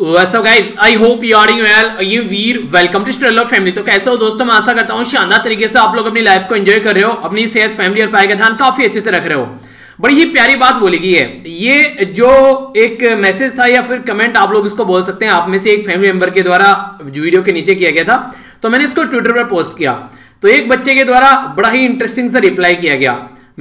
So guys, I hope you are doing well. ये वीर welcome to स्ट्रेलर family. तो कैसे हो दोस्तों, मैं आशा करता हूँ शानदार तरीके से आप लोग अपनी लाइफ को एंजॉय कर रहे हो, अपनी सेहत फैमिली और पढ़ाई का ध्यान काफी अच्छे से रख रहे हो। बड़ी ही प्यारी बात बोली गई है, ये जो एक मैसेज था या फिर कमेंट आप लोग इसको बोल सकते हैं, आप में से एक फैमिली मेंबर के द्वारा वीडियो के नीचे किया गया था, तो मैंने इसको ट्विटर पर पोस्ट किया। तो एक बच्चे के द्वारा बड़ा ही इंटरेस्टिंग सा रिप्लाई किया गया।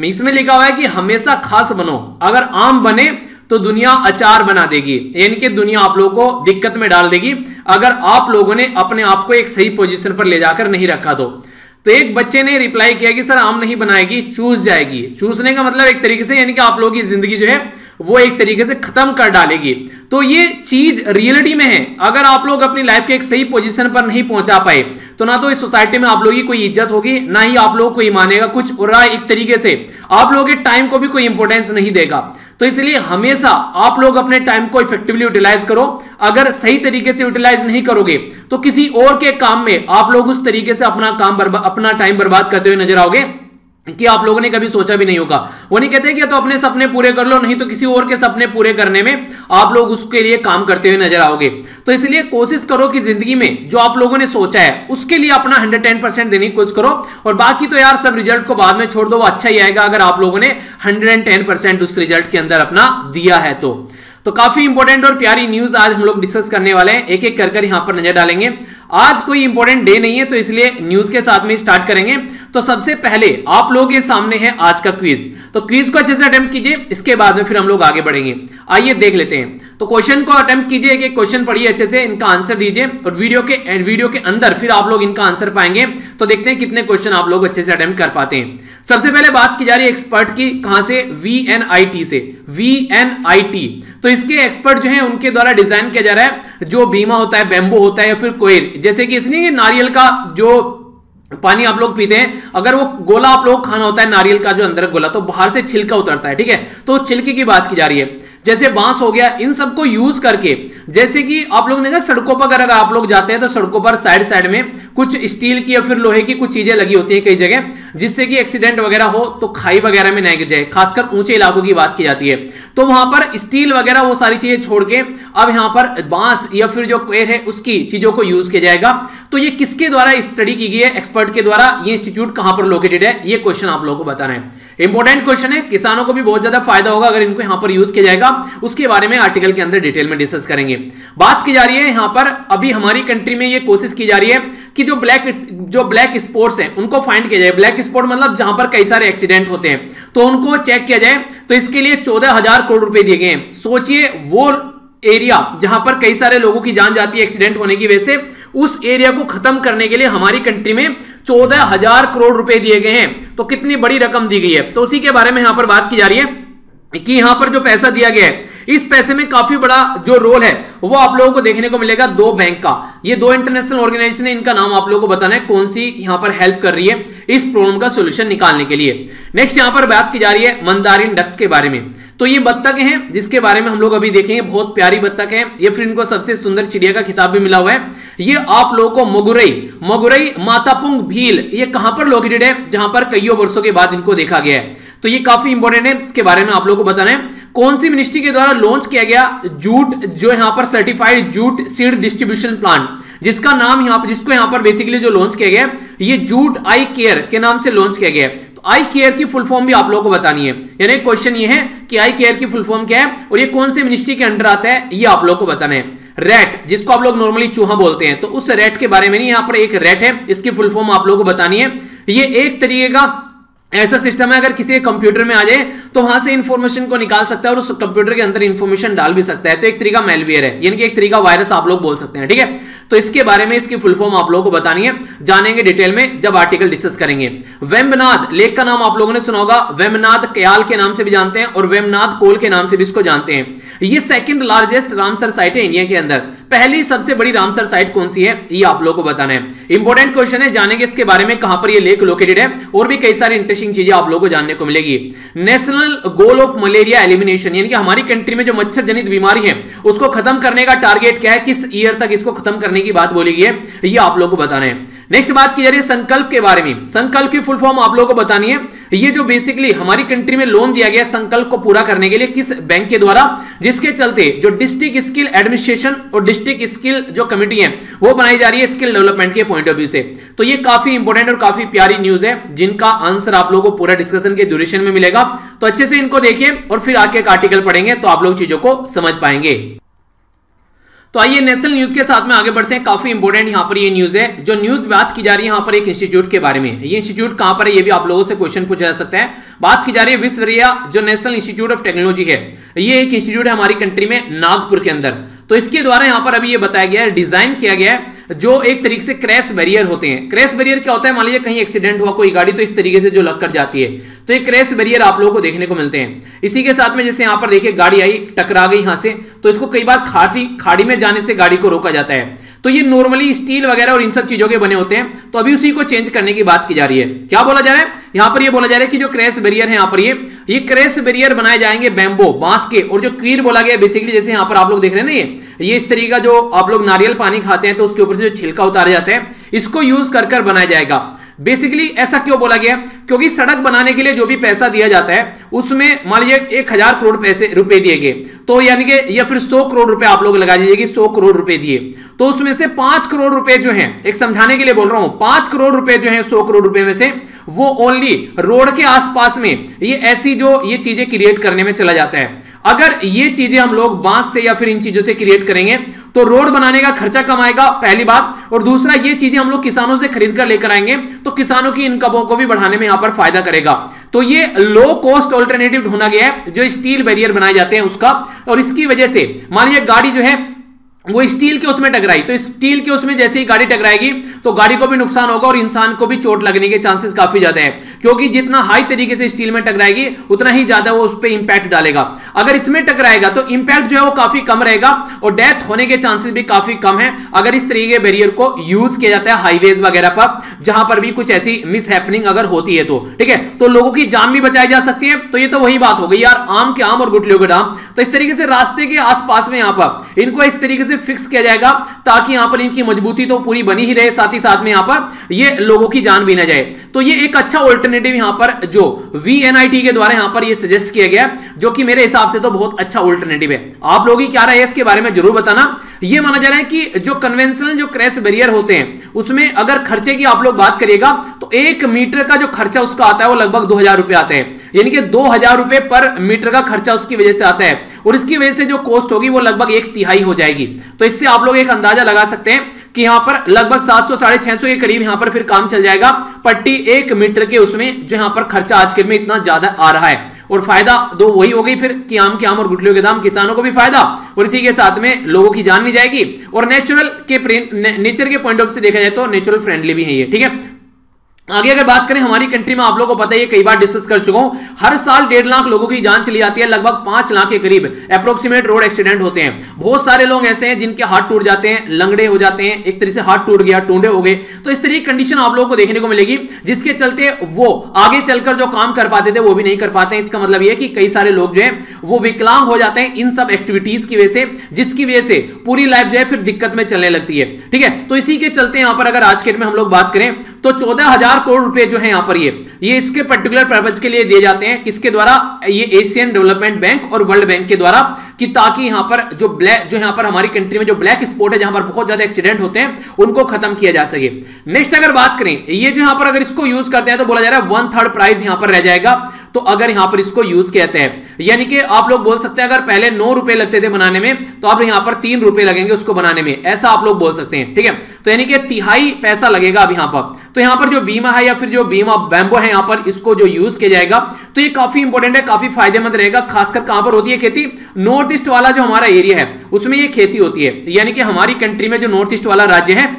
इसमें लिखा हुआ है कि हमेशा खास बनो, अगर आम बने तो दुनिया अचार बना देगी, यानी कि दुनिया आप लोगों को दिक्कत में डाल देगी अगर आप लोगों ने अपने आप को एक सही पोजीशन पर ले जाकर नहीं रखा। तो एक बच्चे ने रिप्लाई किया कि सर आम नहीं बनाएगी, चूस जाएगी। चूसने का मतलब एक तरीके से, यानी कि आप लोगों की जिंदगी जो है वो एक तरीके से खत्म कर डालेगी। तो ये चीज रियलिटी में है। अगर आप लोग अपनी लाइफ के एक सही पोजीशन पर नहीं पहुंचा पाए तो ना तो इस सोसाइटी में आप लोगों की कोई इज्जत होगी, ना ही आप लोगों को कोई मानेगा कुछ, और एक तरीके से आप लोगों के टाइम को भी कोई इंपोर्टेंस नहीं देगा। तो इसलिए हमेशा आप लोग अपने टाइम को इफेक्टिवली यूटिलाइज करो। अगर सही तरीके से यूटिलाइज नहीं करोगे तो किसी और के काम में आप लोग उस तरीके से अपना टाइम बर्बाद करते हुए नजर आओगे कि आप लोगों ने कभी सोचा भी नहीं होगा। वो नहीं कहते कि तो अपने सपने पूरे कर लो, नहीं तो किसी और के सपने पूरे करने में आप लोग उसके लिए काम करते हुए नजर आओगे। तो इसलिए कोशिश करो कि जिंदगी में जो आप लोगों ने सोचा है उसके लिए अपना 110% देने की कोशिश करो, और बाकी तो यार सब रिजल्ट को बाद में छोड़ दो, वो अच्छा ही आएगा अगर आप लोगों ने 110% उस रिजल्ट के अंदर अपना दिया है। तो काफी इंपॉर्टेंट और प्यारी न्यूज आज हम लोग डिस्कस करने वाले हैं, एक एक कर यहां पर नजर डालेंगे। आज कोई इंपॉर्टेंट डे नहीं है तो इसलिए न्यूज के साथ में स्टार्ट करेंगे। तो सबसे पहले आप लोगों के सामने है आज का क्विज, तो क्विज को अच्छे से अटेम्प्ट कीजिए, इसके बाद में फिर हम लोग आगे बढ़ेंगे। आइए देख लेते हैं। तो क्वेश्चन को अटेम्प्ट कीजिए, एक एक क्वेश्चन पढ़िए, अच्छे से इनका आंसर दीजिए, और वीडियो के अंदर फिर आप लोग इनका आंसर पाएंगे। तो देखते हैं कितने क्वेश्चन आप लोग अच्छे से अटेम्प्ट कर पाते हैं। सबसे पहले बात की जा रही है एक्सपर्ट की, कहां से? VNIT से। VNIT तो इसके एक्सपर्ट जो है उनके द्वारा डिजाइन किया जा रहा है जो बीमा होता है, बेम्बू होता है या फिर कोयल, जैसे कि इसलिए नारियल का जो पानी आप लोग पीते हैं, अगर वो गोला आप लोग खाना होता है नारियल का जो अंदर गोला, तो बाहर से छिलका उतरता है, ठीक है, तो उस छिलके की बात की जा रही है। जैसे बांस हो गया, इन सबको यूज करके, जैसे कि आप लोग ने देखा सड़कों पर अगर आप लोग जाते हैं तो सड़कों पर साइड में कुछ स्टील की या फिर लोहे की कुछ चीजें लगी होती है कई जगह, जिससे कि एक्सीडेंट वगैरह हो तो खाई वगैरह में ना गिर जाए, खासकर ऊंचे इलाकों की बात की जाती है। तो वहां पर स्टील वगैरह वो सारी चीजें छोड़ के अब यहाँ पर बांस या फिर जो पेड़ है उसकी चीजों को यूज किया जाएगा। तो ये किसके द्वारा स्टडी की गई है, एक्सपर्ट के द्वारा, ये इंस्टीट्यूट कहां पर लोकेटेड है, ये क्वेश्चन आप लोगों को बताना है। इंपॉर्टेंट क्वेश्चन है, किसानों को भी बहुत ज्यादा फायदा होगा अगर इनको यहां पर यूज किया जाएगा। उसके बारे में आर्टिकल के अंदर डिटेल में डिस्कस करेंगे। बात की जा रही है यहां पर अभी हमारी कंट्री में ये कोशिश की जा रही है कि जो ब्लैक स्पॉट्स हैं उनको फाइंड किया जाए। ब्लैक स्पॉट मतलब जहां पर कई सारे एक्सीडेंट होते हैं तो उनको चेक किया जाए। तो इसके लिए 14,000 करोड़ रुपए दिए गए हैं। सोचिए वो एरिया जहां पर कई सारे लोगों की जान जाती है एक्सीडेंट होने की वजह से, उस एरिया को खत्म करने के लिए हमारी कंट्री में 14,000 करोड़ रुपए दिए गए हैं। तो कितनी बड़ी रकम दी गई है, तो उसी के बारे में यहां पर बात की जा रही है कि यहां पर जो पैसा दिया गया है, इस पैसे में काफी बड़ा जो रोल है वो आप लोगों को देखने को मिलेगा दो बैंक का। ये दो इंटरनेशनल ऑर्गेनाइजेशन है, इनका नाम आप लोगों को बताना है, कौन सी यहां पर हेल्प कर रही है इस प्रॉब्लम का सोल्यूशन निकालने के लिए। नेक्स्ट यहां पर बात की जा रही है मंदारिन डक्स के बारे में। तो ये बत्तख हैं जिसके बारे में हम लोग अभी देखेंगे, बहुत प्यारी बत्तख है ये, फिर इनको सबसे सुंदर चिड़िया का खिताब भी मिला हुआ है। ये आप लोगों को मगुरई मातापुंग भील, ये कहां पर लोकेटेड है, जहां पर कईयों वर्षों के बाद इनको देखा गया है। तो ये काफी इंपॉर्टेंट है, इसके बारे में आप लोगों को बताना है। कौन सी मिनिस्ट्री के द्वारा लॉन्च किया गया जूट, जो यहाँ पर certified jute seed distribution plant, जिसका नाम यहाँ पर, जिसको यहाँ पर बेसिकली जो लॉन्च किया गया ये जूट आई केयर के नाम से लॉन्च किया गया। तो आई केयर की फुल फॉर्म भी आप लोगों को बतानी है, यानी क्वेश्चन ये है कि आई केयर की फुल फॉर्म क्या है और ये कौन से मिनिस्ट्री के अंडर आता है, ये आप लोगों को बताना है। रैट, जिसको आप लोग नॉर्मली चूहा बोलते हैं, तो उस रैट के बारे में नहीं, यहाँ पर एक रैट है, इसकी फुल फॉर्म आप लोगों को बतानी है। ये एक तरीके का ऐसा सिस्टम है, अगर किसी कंप्यूटर में आ जाए तो वहां से इंफॉर्मेशन को निकाल सकता है और उस कंप्यूटर के अंदर इंफॉर्मेशन डाल भी सकता है। तो एक तरीका मैलवेयर है, यानी कि एक तरीका वायरस आप लोग बोल सकते हैं, ठीक है। तो इसके बारे में इसकी फुल फॉर्म आप लोगों को बतानी है, जानेंगे डिटेल में जब आर्टिकल डिस्कस करेंगे। वेम्बनाद लेक का नाम आप लोगों ने सुना होगा, वेम्बनाद कयाल के नाम से भी जानते हैं और वेम्बनाद कोल के नाम से भी इसको जानते हैं। ये सेकंड लार्जेस्ट रामसर साइट है इंडिया के अंदर। पहली सबसे बड़ी रामसर साइट कौन सी है, ये आप लोगों को बताना है। इंपॉर्टेंट क्वेश्चन है, जानेंगे इसके बारे में, कहां पर ये लेक लोकेटेड है, और भी कई सारे इंटरेस्टिंग चीजें आप लोगों को जानने को मिलेगी। National goal of malaria elimination, यानी कि हमारी कंट्री में जो मच्छर जनित बीमारी है उसको खत्म करने का टारगेट क्या है, किस ईयर तक इसको खत्म की बात बोली गई है, ये आप लोगों को बताना है। नेक्स्ट बात की जा रही है संकल्प के बारे में। संकल्प की फुल फॉर्म आप लोगों को बतानी है। ये जो बेसिकली हमारी कंट्री में लोन दिया गया संकल्प को पूरा करने के लिए किस बैंक के द्वारा, जिसके चलते जो डिस्ट्रिक्ट स्किल एडमिनिस्ट्रेशन और डिस्ट्रिक्ट स्किल जो कमेटी है वो बनाई जा रही है स्किल डेवलपमेंट के पॉइंट ऑफ व्यू से। तो ये काफी इंपोर्टेंट और काफी प्यारी न्यूज है जिनका आंसर आप लोगों को पूरा डिस्कशन के ड्यूरेशन में मिलेगा। तो अच्छे से इनको देखिए और फिर आके एक आर्टिकल पढ़ेंगे तो आप लोग चीजों को समझ पाएंगे। तो आइए नेशनल न्यूज के साथ में आगे बढ़ते हैं। काफी इंपोर्टेंट यहाँ पर ये न्यूज है। जो न्यूज बात की जा रही है यहाँ पर एक इंस्टीट्यूट के बारे में। ये इंस्टीट्यूट कहाँ पर है ये भी आप लोगों से क्वेश्चन पूछा जा सकता है। बात की जा रही है विश्वरिया जो नेशनल इंस्टीट्यूट ऑफ टेक्नोलॉजी है, ये एक इंस्टीट्यूट है हमारी कंट्री में नागपुर के अंदर। तो इसके द्वारा यहाँ पर अभी ये बताया गया है, डिजाइन किया गया है जो एक तरीके से क्रैश बैरियर होते हैं। क्रैश बैरियर क्या होता है, मान लीजिए कहीं एक्सीडेंट हुआ कोई गाड़ी तो इस तरीके से जो लग कर जाती है, तो ये क्रैश बैरियर आप लोगों को देखने को मिलते हैं। इसी के साथ में जैसे यहाँ पर देखिए गाड़ी आई टकरा गई यहाँ से, तो इसको कई बार खाड़ी में जाने से गाड़ी को रोका जाता है। तो ये नॉर्मली स्टील वगैरह और इन सब चीजों के बने होते हैं। तो अभी उसी को चेंज करने की बात की जा रही है। क्या बोला जा रहा है यहाँ पर, ये बोला जा रहा है कि जो क्रैश बैरियर है यहाँ पर ये क्रैश बैरियर बनाए जाएंगे बैम्बो बांस के। और जो कीर बोला गया बेसिकली जैसे यहाँ पर आप लोग देख रहे हैं ना ये इस तरीके का जो आप लोग नारियल पानी खाते हैं तो उसके ऊपर से जो छिलका उतारे जाते हैं इसको यूज कर बनाया जाएगा। बेसिकली ऐसा क्यों बोला गया, क्योंकि सड़क बनाने के लिए जो भी पैसा दिया जाता है उसमें मान लीजिए 1000 करोड़ पैसे रुपए दिए गए तो यानी कि या फिर 100 करोड़ रुपए आप लोग लगा दीजिए कि 100 करोड़ रुपए दिए तो उसमें से 5 करोड़ रुपए जो हैं, एक समझाने के लिए बोल रहा हूं, 5 करोड़ रुपए जो हैं 100 करोड़ रुपए में से वो ओनली रोड के आसपास में ये ऐसी जो ये चीजें क्रिएट करने में चला जाता है। अगर ये चीजें हम लोग बांस से या फिर इन चीजों से क्रिएट करेंगे तो रोड बनाने का खर्चा कम आएगा पहली बात, और दूसरा ये चीजें हम लोग किसानों से खरीद कर लेकर आएंगे तो किसानों की इनकमों को भी बढ़ाने में यहां पर फायदा करेगा। तो ये लो कॉस्ट ऑल्टरनेटिव ढूंढा गया है जो स्टील बैरियर बनाए जाते हैं उसका। और इसकी वजह से मान लीजिए गाड़ी जो है वो स्टील के उसमें टकराई तो स्टील के उसमें जैसे ही गाड़ी टकराएगी तो गाड़ी को भी नुकसान होगा और इंसान को भी चोट लगने के चांसेस काफी ज्यादा हैं, क्योंकि जितना हाई तरीके से स्टील में टकराएगी उतना ही ज्यादा वो उस पर इंपैक्ट डालेगा। अगर इसमें टकराएगा तो इंपैक्ट जो है वो काफी कम रहेगा और डेथ होने के चांसेस भी काफी कम है अगर इस तरीके के बैरियर को यूज किया जाता है हाईवेज वगैरह पर, जहां पर भी कुछ ऐसी मिसहैपनिंग अगर होती है तो ठीक है, तो लोगों की जान भी बचाई जा सकती है। तो ये तो वही बात हो गई यार, आम के आम और गुठलियों के दाम। तो इस तरीके से रास्ते के आसपास में यहां पर इनको इस तरीके से फिक्स किया जाएगा ताकि यहां पर इनकी मजबूती तो पूरी बनी ही रहे, साथ ही साथ में यहां पर ये लोगों की जान भी ना जाए। तो ये एक अच्छा ऑल्टरनेटिव यहां पर जो VNIT के द्वारा यहां पर ये सजेस्ट किया गया जो कि मेरे हिसाब से तो बहुत अच्छा ऑल्टरनेटिव है। आप लोगों की क्या राय है इसके बारे में जरूर बताना। ये माना जा रहा है कि जो कन्वेंशनल जो क्रैश बैरियर होते हैं उसमें अगर खर्चे की आप लोग बात करिएगा तो 1 मीटर का जो खर्चा उसका आता है वो लगभग 2000 रुपए आता है, यानी कि 2000 रुपए पर मीटर का खर्चा उसकी वजह से आता है और इसकी वजह से जो कॉस्ट होगी वो लगभग 1/3 हो जाएगी। तो इससे आप लोग एक अंदाजा लगा सकते हैं कि यहां पर लगभग 700-650 के करीब यहां पर फिर काम चल जाएगा पट्टी 1 मीटर के उसमें जो यहां पर खर्चा आजकल में इतना ज्यादा आ रहा है। और फायदा दो वही हो गई फिर कि आम के आम और गुठलियों के दाम, किसानों को भी फायदा और इसी के साथ में लोगों की जान नहीं जाएगी और नेचर के पॉइंट ऑफ व्यू से देखा जाए तो नेचुरल फ्रेंडली भी है ये। ठीक है, आगे अगर बात करें हमारी कंट्री में आप लोगों को पता है, कई बार डिस्कस कर चुका हूं, हर साल 1.5 लाख लोगों की जान चली जाती है, लगभग 5 लाख के करीब अप्रोक्सीमेट रोड एक्सीडेंट होते हैं। बहुत सारे लोग ऐसे हैं जिनके हाथ टूट जाते हैं, लंगड़े हो जाते हैं, एक तरीके से हाथ टूट गया, टूंडे हो गए। तो इस तरीके की कंडीशन आप लोगों को देखने को मिलेगी जिसके चलते वो आगे चलकर जो काम कर पाते थे वो भी नहीं कर पाते हैं। इसका मतलब यह है कि कई सारे लोग जो है वो विकलांग हो जाते हैं इन सब एक्टिविटीज की वजह से, जिसकी वजह से पूरी लाइफ जो है फिर दिक्कत में चलने लगती है। ठीक है, तो इसी के चलते यहां पर अगर आज के डेट में हम लोग बात करें तो 14,000 करोड़ रुपए जो है यहां पर ये इसके पर्टिकुलर पर्पज के लिए दिए जाते हैं। किसके द्वारा, ये एशियन डेवलपमेंट बैंक और वर्ल्ड बैंक के द्वारा, कि ताकि यहां पर जो यहां पर हमारी कंट्री में जो ब्लैक स्पॉट है जहां पर बहुत ज्यादा एक्सीडेंट होते हैं उनको खत्म किया जा सके। नेक्स्ट अगर बात करें ये जो यहां पर अगर इसको यूज करते हैं तो बोला जा रहा है 1/3 प्राइस यहां पर रह जाएगा। तो अगर यहां पर इसको यूज कहते हैं यानी कि आप लोग बोल सकते हैं अगर पहले 9 रुपए लगते थे बनाने में तो आप यहां पर 3 रुपए लगेंगे उसको बनाने में, ऐसा आप लोग बोल सकते हैं। ठीक है, तो यानी कि 1/3 पैसा लगेगा अब यहां पर। तो यहां पर जो बीमा है या फिर जो बीमा बैम्बो है यहां पर इसको जो यूज किया जाएगा तो ये काफी इंपोर्टेंट है, काफी फायदेमंद रहेगा। खासकर कहां पर होती है खेती, नॉर्थ ईस्ट वाला जो हमारा एरिया है उसमें ये खेती होती है, यानी कि हमारी कंट्री में जो नॉर्थ ईस्ट वाला राज्य है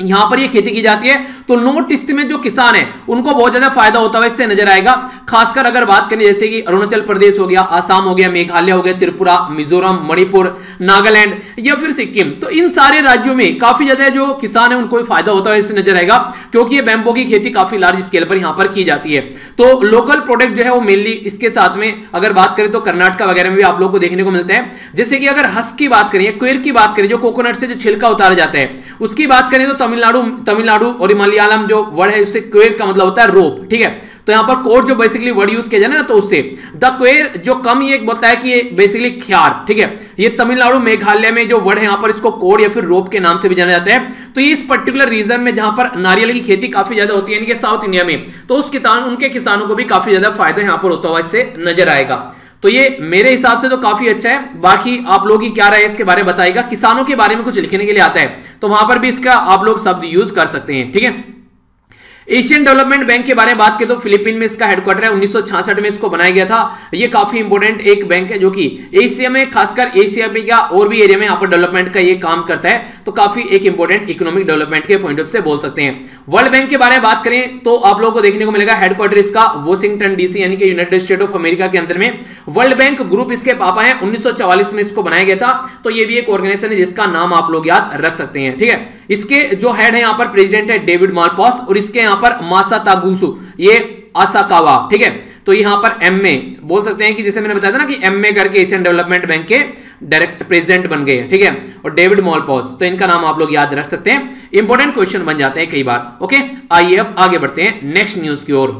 यहां पर ये खेती की जाती है। तो नॉर्थ ईस्ट में जो किसान है उनको बहुत ज्यादा फायदा होता हुआ इससे नजर आएगा। खासकर अगर बात करें जैसे कि अरुणाचल प्रदेश हो गया, आसाम हो गया, मेघालय हो गया, त्रिपुरा, मिजोरम, मणिपुर, नागालैंड या फिर सिक्किम, तो इन सारे राज्यों में काफी ज्यादा जो किसान है उनको फायदा होता हुआ इससे नजर आएगा, क्योंकि ये बैम्बो की खेती काफी लार्ज स्केल पर यहां पर की जाती है। तो लोकल प्रोडक्ट जो है वो मेनली इसके साथ में अगर बात करें तो कर्नाटक वगैरह में भी आप लोग को देखने को मिलते हैं। जैसे कि अगर हस्क की बात करें, क्वेर की बात करें, जो कोकोनट से जो छिलका उतारा जाता है उसकी बात करें तो तमिलनाडु, तमिलनाडु और मलयालम जो वर्ड है उससे क्वेर का मतलब होता है रोप, ठीक है। तो यहाँ पर कोट जो बेसिकली वर्ड यूज किया जाए ना, तो उससे द क्वेर जो कम ये बताया कि ये बेसिकली ख्यार, ठीक है। ये तमिलनाडु मेघालय में जो वर्ड है यहाँ पर इसको कोड या फिर रोप के नाम से भी जाना जाता है। तो ये इस पर्टिकुलर रीजन में जहां पर नारियल की खेती काफी ज्यादा होती है यानी कि साउथ इंडिया में, तो उस किसान उनके किसानों को भी काफी ज्यादा फायदा यहाँ पर होता हुआ इससे नजर आएगा। तो ये मेरे हिसाब से तो काफी अच्छा है, बाकी आप लोग ही क्या राय है इसके बारे में बताइएगा। किसानों के बारे में कुछ लिखने के लिए आता है तो वहां पर भी इसका आप लोग शब्द यूज कर सकते हैं, ठीक है। एशियन डेवलपमेंट बैंक के बारे में बात करें तो फिलीपीन में इसका हेडक्वार्टर है, 1966 में इसको बनाया गया था। ये काफी इंपोर्टेंट एक बैंक है जो कि एशिया में, खासकर एशिया में या और भी एरिया में यहाँ पर डेवलपमेंट का ये काम करता है, तो काफी एक इंपोर्टेंट इकोनॉमिक डेवलपमेंट के पॉइंट ऑफ से बोल सकते हैं। वर्ल्ड बैंक के बारे में बात करें तो आप लोगों को देखने को मिलेगा हेडक्वार्टर इसका वॉशिंगटन डीसी यानी कि यूनाइटेड स्टेट ऑफ अमेरिका के अंदर में। वर्ल्ड बैंक ग्रुप इसके पापा है, 1944 में इसको बनाया गया था। तो ये भी एक ऑर्गेनाइजेशन है जिसका नाम आप लोग याद रख सकते हैं, ठीक है। इसके जो हेड है यहाँ पर प्रेसिडेंट है डेविड मालपास और इसके यहाँ पर मासातागुसु ये आसाकावा, ठीक है। तो यहाँ पर एमए बोल सकते हैं कि जैसे मैंने बताया था ना कि एमए करके एशियन डेवलपमेंट बैंक के डायरेक्ट प्रेसिडेंट बन गए, ठीक है। और डेविड मालपास, तो इनका नाम आप लोग याद रख सकते हैं, इंपॉर्टेंट क्वेश्चन बन जाते हैं कई बार। ओके, आइए अब आगे बढ़ते हैं नेक्स्ट न्यूज की ओर।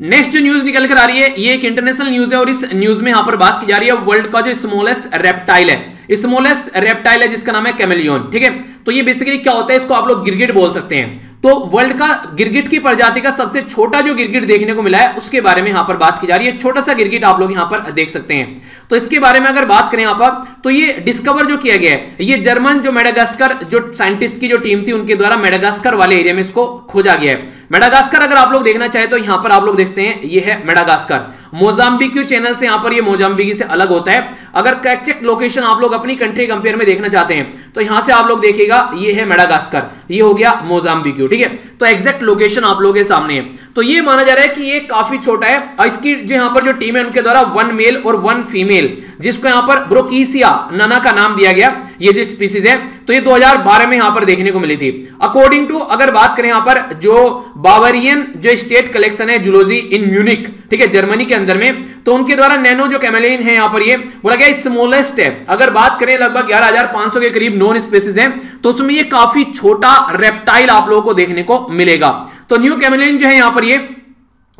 नेक्स्ट जो न्यूज निकल कर आ रही है ये एक इंटरनेशनल न्यूज है और इस न्यूज में यहां पर बात की जा रही है वर्ल्ड का जो स्मॉलेस्ट रेप्टाइल है, स्मॉलेस्ट रेप्टाइल है जिसका नाम है कैमेलियन, ठीक है। तो ये बेसिकली क्या होता है, इसको आप लोग गिरगिट बोल सकते हैं। तो वर्ल्ड का गिरगिट की प्रजाति का सबसे छोटा जो गिरगिट देखने को मिला है उसके बारे में यहां पर बात की जा रही है। छोटा सा गिरगिट आप लोग यहां पर देख सकते हैं। तो इसके बारे में अगर बात करें यहां पर, तो ये डिस्कवर जो किया गया है, ये जर्मन जो मेडागास्कर जो साइंटिस्ट की जो टीम थी उनके द्वारा मेडागास्कर वाले एरिया में इसको खोजा गया है। मेडागास्कर अगर आप लोग देखना चाहे तो यहां पर आप लोग देखते हैं, ये है मेडागास्कर। मोजाम्बिक चैनल से यहां पर ये मोजाम्बिकी से अलग होता है। अगर करेक्ट लोकेशन आप लोग अपनी कंट्री कंपेयर में देखना चाहते हैं तो यहां से आप लोग देखिएगा, ये है मेडागास्कर, ये हो गया मोजाम्बिक, ठीक है। तो एग्जैक्ट लोकेशन आप लोगों के सामने है। तो ये माना जा रहा है कि ये काफी छोटा है और इसकी जो यहां पर जो टीम है उनके द्वारा 1 मेल और 1 फीमेल, जिसको यहां पर ब्रोकीसिया नाना का नाम दिया गया, ये जो स्पीसीज है, तो ये 2012 में यहां पर देखने को मिली थी। अकॉर्डिंग टू अगर बात करें यहां पर जो बावरियन जो स्टेट कलेक्शन है जूलॉजी इन म्यूनिक, ठीक है, जर्मनी के अंदर में, तो उनके द्वारा नैनो जो कैमेलियन है यहां पर ये बोला गया स्मॉलेस्ट है। अगर बात करें लगभग 11,500 के करीब नॉन स्पीसीज हैं, तो उसमें ये काफी छोटा रेप्टाइल आप लोगों को देखने को मिलेगा। तो न्यू कैमेलियन जो है यहां पर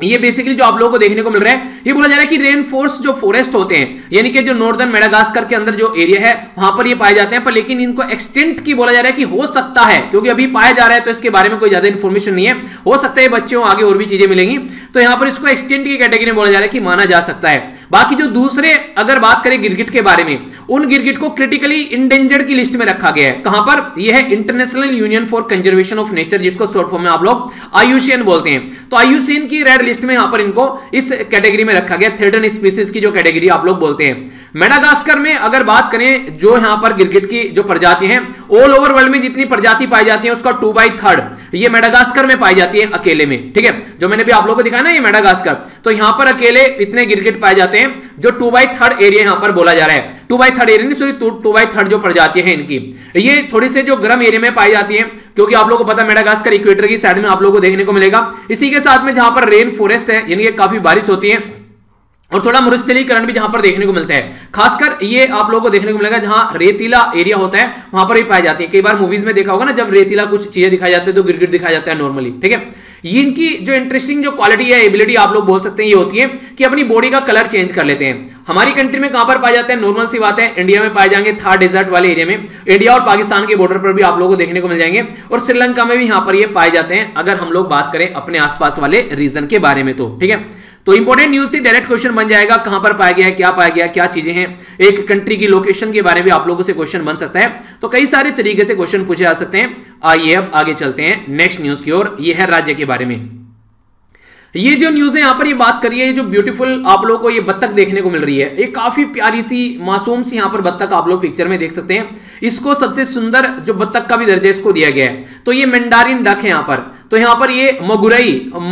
ये बेसिकली जो आप लोगों को देखने को मिल रहा है, ये बोला जा रहा है कि रेनफोर्स जो फॉरेस्ट होते हैं यानी कि जो नॉर्दर्न मेडागास्कर के अंदर जो एरिया है वहां पर ये पाए जाते हैं। पर लेकिन इनको एक्सटेंट की बोला जा रहा है कि हो सकता है, क्योंकि अभी पाया जा रहा है तो इसके बारे में कोई ज्यादा इन्फॉर्मेशन नहीं है, हो सकता है बच्चों आगे और भी चीजें मिलेंगी। तो यहां पर इसको एक्सटेंट की कैटेगरी में बोला जा रहा है कि माना जा सकता है। बाकी जो दूसरे अगर बात करें गिरगिट के बारे में, उन गिरगिट को क्रिटिकली इंडेंजर्ड की लिस्ट में रखा गया है। कहां पर, यह है international union for conservation of nature, जिसको शॉर्ट फॉर्म में आप लोग आईयूसीएन बोलते हैं। तो आईयूसीएन की रेड लिस्ट में यहां पर इनको इस कैटेगरी में रखा गया, थ्रेटन स्पीसीज की जो कैटेगरी आप लोग बोलते हैं। मेडागास्कर में अगर बात करें जो यहां पर गिरगिट की जो प्रजाति हैं, ऑल ओवर वर्ल्ड में जितनी प्रजाति पाई जाती है उसका 2/3 ये मेडागास्कर में पाई जाती है अकेले में, ठीक है। जो मैंने भी आप लोगों को दिखाया ना ये मेडागास्कर, तो यहां पर अकेले इतने गिरगिट पाए जाते हैं जो 2/3 एरिया यहां पर बोला जा रहा है। 2/3 एरिया नहीं, सॉरी 2/3 जो प्रजाति है इनकी, ये थोड़ी से जो गर्म एरिया में पाई जाती है, क्योंकि आप लोगों को पता है मेडागास्कर इक्वेटर की साइड में आप लोगों को देखने को मिलेगा। इसी के साथ में जहां पर रेन फॉरेस्ट है यानी कि काफी बारिश होती है और थोड़ा मरुस्थलीकरण भी जहां पर देखने को मिलता है, खासकर ये आप लोगों को देखने को मिलेगा जहां रेतीला एरिया होता है वहां पर भी पाई जाती है। कई बार मूवीज में देखा होगा ना, जब रेतीला कुछ चीजें दिखाई जाती है तो गिरगिट दिखाया जाता है नॉर्मली, ठीक है। इनकी जो इंटरेस्टिंग जो क्वालिटी है, एबिलिटी आप लोग बोल सकते हैं, ये होती है कि अपनी बॉडी का कलर चेंज कर लेते हैं। हमारी कंट्री में कहां पर पाया जाता है, नॉर्मल सी बात है, इंडिया में पाए जाएंगे थार डेजर्ट वाले एरिया में, इंडिया और पाकिस्तान के बॉर्डर पर भी आप लोगों को देखने को मिल जाएंगे और श्रीलंका में भी यहां पर ये पाए जाते हैं, अगर हम लोग बात करें अपने आसपास वाले रीजन के बारे में, तो ठीक है। तो इंपॉर्टेंट न्यूज थी, डायरेक्ट क्वेश्चन बन जाएगा, कहां पर पाया गया है, क्या पाया गया, क्या चीजें हैं, एक कंट्री की लोकेशन के बारे में आप लोगों से क्वेश्चन बन सकता है। तो कई सारे तरीके से क्वेश्चन पूछे जा सकते हैं। आइए अब आगे चलते हैं नेक्स्ट न्यूज की ओर, यह है राज्य के बारे में। ये जो न्यूज है यहाँ पर ये बात करिए, जो ब्यूटीफुल आप लोगों को ये बत्तख देखने को मिल रही है, ये काफी प्यारी सी मासूम सी यहाँ पर बत्तख आप लोग पिक्चर में देख सकते हैं। इसको सबसे सुंदर जो बत्तख का भी दर्जा इसको दिया गया है। तो ये मंडारिन डक है यहाँ पर, तो तो यहाँ पर ये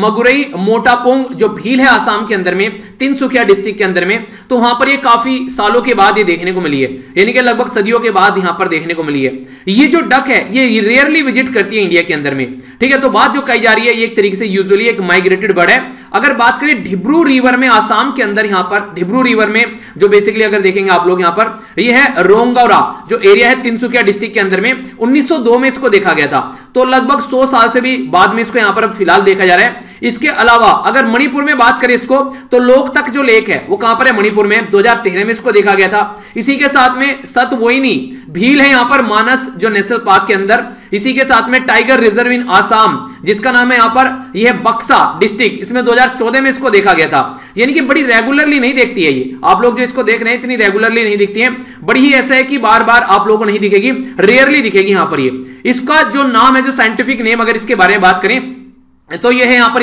मगुरई मोटापोंग जो भील है आसाम के अंदर में, तिनसुकिया डिस्ट्रिक्ट के अंदर में, तो वहां पर ये काफी सालों के बाद ये देखने को मिली है, यानी कि लगभग सदियों के बाद यहाँ पर देखने को मिली है। ये जो डक है ये रेयरली विजिट करती है इंडिया के अंदर में, ठीक है। तो बात जो कही जा रही है ये एक तरीके से यूजुअली एक माइग्रेटेड बर्ड है। अगर बात करें डिब्रू रिवर में, आसाम के अंदर यहाँ पर डिब्रू रिवर में जो बेसिकली अगर देखेंगे आप लोग यहाँ पर, ये है रोंगौरा जो एरिया है तिनसुकिया डिस्ट्रिक्ट के अंदर में, 1902 में इसको देखा गया था, तो लगभग 100 साल से भी बाद में इसको यहाँ पर अब फिलहाल देखा जा रहा है। इसके अलावा अगर मणिपुर में बात करें इसको, तो लोकतक जो लेक है वो कहां पर है, मणिपुर में, 2013 में इसको देखा गया था। इसी के साथ में सतवोइनी भील है यहाँ पर मानस जो नेशनल पार्क के अंदर, इसी के साथ में टाइगर रिजर्व इन आसाम जिसका नाम है यहाँ पर, यह बक्सा डिस्ट्रिक्ट, इसमें 2014 में इसको देखा गया था। यानी कि बड़ी रेगुलरली नहीं देखती है ये, आप लोग जो इसको देख रहे हैं इतनी रेगुलरली नहीं दिखती है, बड़ी ही ऐसा है कि बार बार आप लोगों को नहीं दिखेगी, रेयरली दिखेगी यहाँ पर ये। इसका जो नाम है, जो साइंटिफिक नेम अगर इसके बारे में बात करें तो यह है यहाँ पर,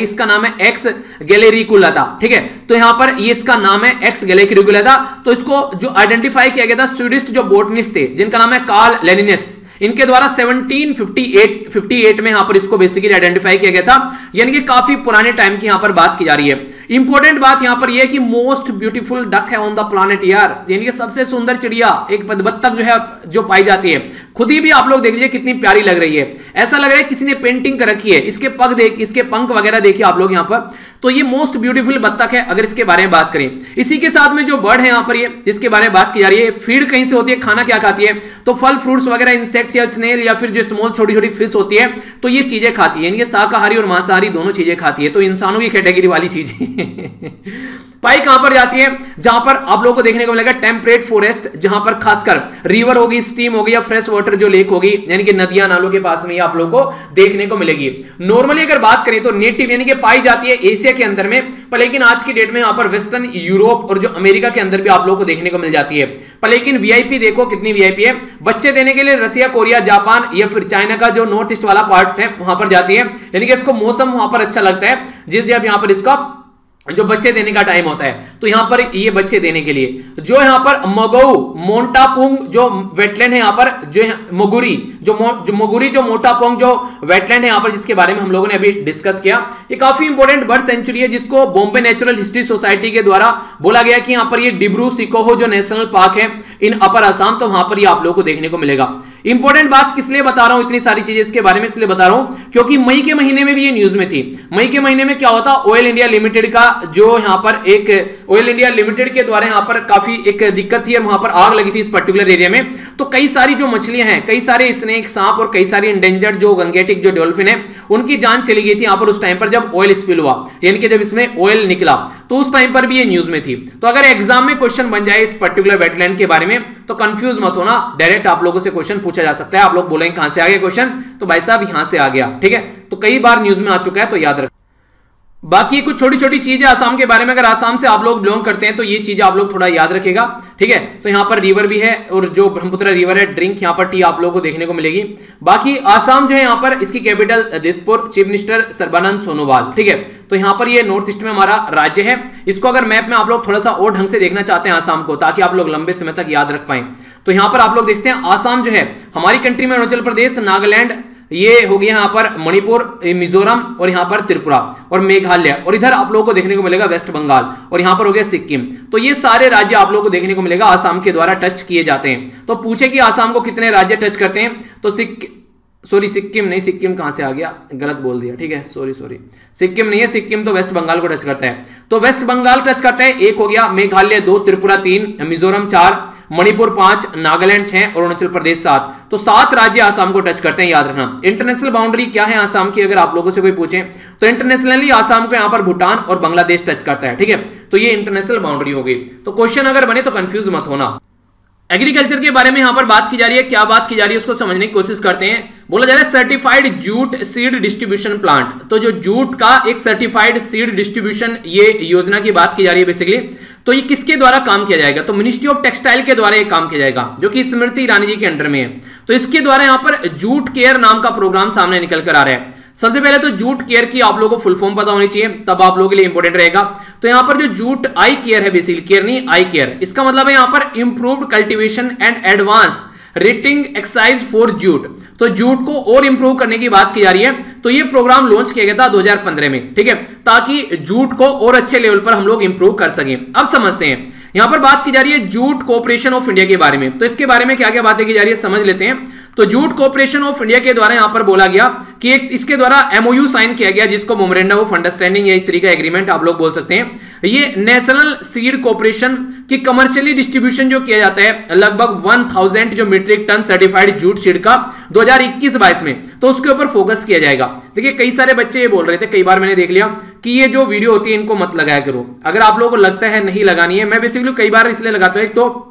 इसका नाम है एक्स गैलेरिकुलाटा, ठीक है। तो यहाँ पर ये इसका नाम है एक्स गैलेरिकुलाटा। तो इसको जो आइडेंटिफाई किया गया था स्वीडिश जो बोटनिस्ट थे जिनका नाम है कार्ल लेनिनस, इनके द्वारा 1758 में यहाँ पर इसको बेसिकली आइडेंटिफाई किया गया था, यानी कि काफी पुराने टाइम की यहाँ पर बात की जा रही है। इंपॉर्टेंट बात यहाँ पर यह है कि मोस्ट ब्यूटीफुल डक है ऑन द प्लैनेट यार, यानी कि सबसे सुंदर चिड़िया एक बत्तख जो है जो पाई जाती है, खुद ही भी आप लोग देख लीजिए कितनी प्यारी लग रही है, ऐसा लग रहा है किसी ने पेंटिंग कर रखी है, इसके पंख वगैरह देखिए आप लोग यहाँ पर। तो ये मोस्ट ब्यूटीफुल बत्तख है अगर इसके बारे में बात करें। इसी के साथ में जो बर्ड है यहाँ पर ये, जिसके बारे में बात की जा रही है, फीड कहीं से होती है, खाना क्या खाती है, तो फल फ्रूट्स वगैरह, इंसेक्ट या स्नेल या फिर जो स्मॉल छोटी छोटी फिश होती है, तो ये चीजें खाती है, यानी कि शाकाहारी और मांसाहारी दोनों चीजें खाती है। तो इंसानों की कैटेगरी वाली चीजें पाई कहां पर जाती है, जहां पर आप लोगों को देखने को मिलेगा टेम्परेट फॉरेस्ट, जहां पर खासकर रिवर होगी, स्टीम होगी या फ्रेश वाटर जो लेक होगी, यानी कि नदियां नालों के पास में आप लोगों को देखने को मिलेगी। नॉर्मली अगर बात करें तो नेटिव यानी कि पाई जाती है एशिया के अंदर में, पर लेकिन आज की डेट में यहां पर वेस्टर्न यूरोप और जो अमेरिका के अंदर भी आप लोगों को देखने को मिल जाती है। पर लेकिन वीआईपी देखो कितनी वीआईपी है, बच्चे देने के लिए रसिया, कोरिया, जापान या फिर चाइना का जो नॉर्थ ईस्ट वाला पार्ट है वहां पर जाती है, यानी कि इसको मौसम वहां पर अच्छा लगता है, जिस जब यहां पर इसका जो बच्चे देने का टाइम होता है, तो यहां पर ये बच्चे देने के लिए जो यहां पर मगऊ मोटापोंग जो वेटलैंड है यहां पर, जो मगुरी जो मोटापोंग जो वेटलैंड है यहां पर, जिसके बारे में हम लोगों ने अभी डिस्कस किया, ये काफी इंपॉर्टेंट बर्ड सेंचुरी है जिसको बॉम्बे नेचुरल हिस्ट्री सोसाइटी के द्वारा बोला गया कि यहां पर ये डिब्रू सिकोहो जो नेशनल पार्क है इन अपर आसाम, तो वहां पर ये आप लोगों को देखने को मिलेगा। इंपॉर्टेंट बात किस लिए बता रहा हूं, इतनी सारी चीजें इसके बारे में इसलिए बता रहा हूं क्योंकि मई के महीने में भी ये न्यूज में थी। मई के महीने में क्या होता, ऑयल इंडिया लिमिटेड का जो यहाँ पर एक ऑयल इंडिया लिमिटेड के द्वारा यहाँ पर काफी एक दिक्कत थी और वहां पर आग लगी थी इस पर्टिकुलर एरिया में। तो कई सारी जो मछलियां हैं, कई सारे स्नेक, सांप और कई सारी इंडेंजर्ड जो गंगेटिक जो डॉल्फिन है उनकी जान चली गई थी यहाँ पर उस टाइम पर, जब ऑयल स्पिल हुआ, यानी कि जब इसमें ऑयल निकला, तो उस टाइम पर भी ये न्यूज में थी। तो अगर एग्जाम में क्वेश्चन बन जाए इस पर्टिकुलर वेटलैंड के बारे में तो कंफ्यूज मत होना, डायरेक्ट आप लोगों से क्वेश्चन पूछा जा सकता है। आप लोग बोलेंगे कहां से आ गया क्वेश्चन, तो भाई साहब यहां से आ गया, ठीक है। तो कई बार न्यूज में आ चुका है, तो याद रख। बाकी कुछ छोटी छोटी चीजें आसाम के बारे में, अगर आसाम से आप लोग बिलोंग करते हैं तो ये चीज आप लोग थोड़ा याद रखेगा, ठीक है। तो यहाँ पर रिवर भी है और जो ब्रह्मपुत्र रिवर है, ड्रिंक यहाँ पर टी आप लोगों को देखने को मिलेगी। बाकी आसाम जो है यहाँ पर, इसकी capital Dispur, chief minister Sarbananda Sonowal, ठीक है। तो यहाँ पर ये नॉर्थ ईस्ट में हमारा राज्य है। इसको अगर मैप में आप लोग थोड़ा सा और ढंग से देखना चाहते हैं आसाम को, ताकि आप लोग लंबे समय तक याद रख पाए, तो यहाँ पर आप लोग देखते हैं आसाम जो है हमारी कंट्री में अरुणाचल प्रदेश, नागालैंड, ये हो गया यहाँ पर मणिपुर, मिजोरम और यहाँ पर त्रिपुरा और मेघालय, और इधर आप लोगों को देखने को मिलेगा वेस्ट बंगाल और यहाँ पर हो गया सिक्किम। तो ये सारे राज्य आप लोगों को देखने को मिलेगा आसाम के द्वारा टच किए जाते हैं। तो पूछे कि आसाम को कितने राज्य टच करते हैं, तो सिक्किम नहीं, सिक्किम कहां से आ गया, गलत बोल दिया, ठीक है, सॉरी सिक्किम नहीं है, सिक्किम तो वेस्ट बंगाल को टच करता है। तो वेस्ट बंगाल टच करता है, 1 हो गया, मेघालय 2, त्रिपुरा 3, मिजोरम 4, मणिपुर 5, नागालैंड 6 और अरुणाचल प्रदेश 7। तो 7 राज्य आसाम को टच करते हैं, याद रखना। इंटरनेशनल बाउंड्री क्या है आसाम की, अगर आप लोगों से कोई पूछे तो इंटरनेशनली आसाम को यहाँ पर भूटान और बांग्लादेश टच करता है, ठीक है। तो ये इंटरनेशनल बाउंड्री होगी। तो क्वेश्चन अगर बने तो कंफ्यूज मत होना। एग्रीकल्चर के बारे में यहाँ पर बात की जा रही है, क्या बात की जा रही है उसको समझने की कोशिश करते हैं। बोला जा रहा है certified jute seed distribution plant, तो जो जूट का एक सर्टिफाइड सीड डिस्ट्रीब्यूशन ये योजना की बात की जा रही है बेसिकली। तो ये किसके द्वारा काम किया जाएगा, तो मिनिस्ट्री ऑफ टेक्सटाइल के द्वारा ये काम किया जाएगा, जो कि स्मृति ईरानी जी के अंडर में है। तो इसके द्वारा यहाँ पर जूट केयर नाम का प्रोग्राम सामने निकल कर आ रहा है। सबसे पहले तो जूट केयर की आप लोगों को फुल फॉर्म पता होनी चाहिए, तब आप लोगों के लिए इंपॉर्टेंट रहेगा। तो यहाँ पर जो जूट आई केयर है बेसिकली, केयर नहीं आई केयर, इसका मतलब है यहाँ पर improved cultivation and advance retting exercise for jute, तो जूट को और इंप्रूव करने की बात की जा रही है। तो ये प्रोग्राम लॉन्च किया गया था 2015 में, ठीक है, ताकि जूट को और अच्छे लेवल पर हम लोग इंप्रूव कर सकें। अब समझते हैं, यहां पर बात की जा रही है जूट कॉर्पोरेशन ऑफ इंडिया के बारे में, तो इसके बारे में क्या क्या बातें की जा रही है समझ लेते हैं। तो जूट कॉर्पोरेशन ऑफ इंडिया के द्वारा यहां पर बोला गया कि इसके द्वारा एमओयू साइन किया गया, जिसको मेमोरेंडम ऑफ अंडरस्टैंडिंग या एक तरीका एग्रीमेंट आप लोग बोल सकते हैं। ये नेशनल सीड कॉर्पोरेशन की कमर्शियली डिस्ट्रीब्यूशन जो किया जाता है लगभग 1000 जो metric ton certified jute seed का 2021-22 में, तो उसके ऊपर फोकस किया जाएगा। देखिए कई सारे बच्चे ये बोल रहे थे, कई बार मैंने देख लिया कि ये जो वीडियो होती है इनको मत लगाया करो, अगर आप लोगों को लगता है नहीं लगानी है। मैं बेसिकली कई बार इसलिए लगाता हूं, एक तो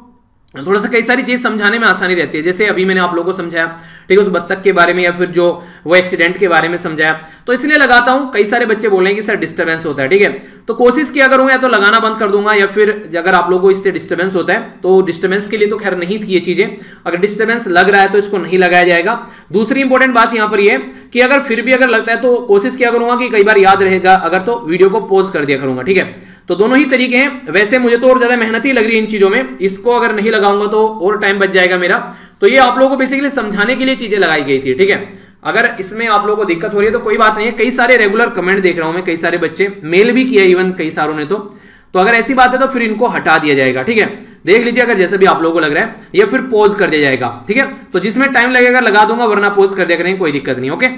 थोड़ा सा कई सारी चीज़ समझाने में आसानी रहती है, जैसे अभी मैंने आप लोगों को समझाया, ठीक है, उस बत्तख के बारे में या फिर जो वो एक्सीडेंट के बारे में समझाया, तो इसलिए लगाता हूँ। कई सारे बच्चे बोल रहे हैं कि सर डिस्टर्बेंस होता है, ठीक है, तो कोशिश किया करूँगा या तो लगाना बंद कर दूंगा, या फिर अगर आप लोगों को इससे डिस्टर्बेंस होता है तो डिस्टर्बेंस के लिए तो खैर नहीं थी ये चीज़ें, अगर डिस्टर्बेंस लग रहा है तो इसको नहीं लगाया जाएगा। दूसरी इंपॉर्टेंट बात यहाँ पर यह कि अगर फिर भी अगर लगता है तो कोशिश किया करूँगा कि कई बार याद रहेगा अगर, तो वीडियो को पॉज कर दिया करूँगा, ठीक है, तो दोनों ही तरीके हैं। वैसे मुझे तो और ज्यादा मेहनत ही लग रही है इन चीजों में, इसको अगर नहीं लगाऊंगा तो और टाइम बच जाएगा मेरा, तो ये आप लोगों को बेसिकली समझाने के लिए चीजें लगाई गई थी, ठीक है। अगर इसमें आप लोगों को दिक्कत हो रही है तो कोई बात नहीं है, कई सारे रेगुलर कमेंट देख रहा हूं मैं, कई सारे बच्चे मेल भी किया इवन कई सारों ने, तो अगर ऐसी बात है तो फिर इनको हटा दिया जाएगा, ठीक है, देख लीजिए अगर जैसे भी आप लोगों को लग रहा है, या फिर पॉज कर दिया जाएगा, ठीक है, तो जिसमें टाइम लगेगा लगा दूंगा, वरना पॉज कर दिया करेंगे, कोई दिक्कत नहीं, ओके।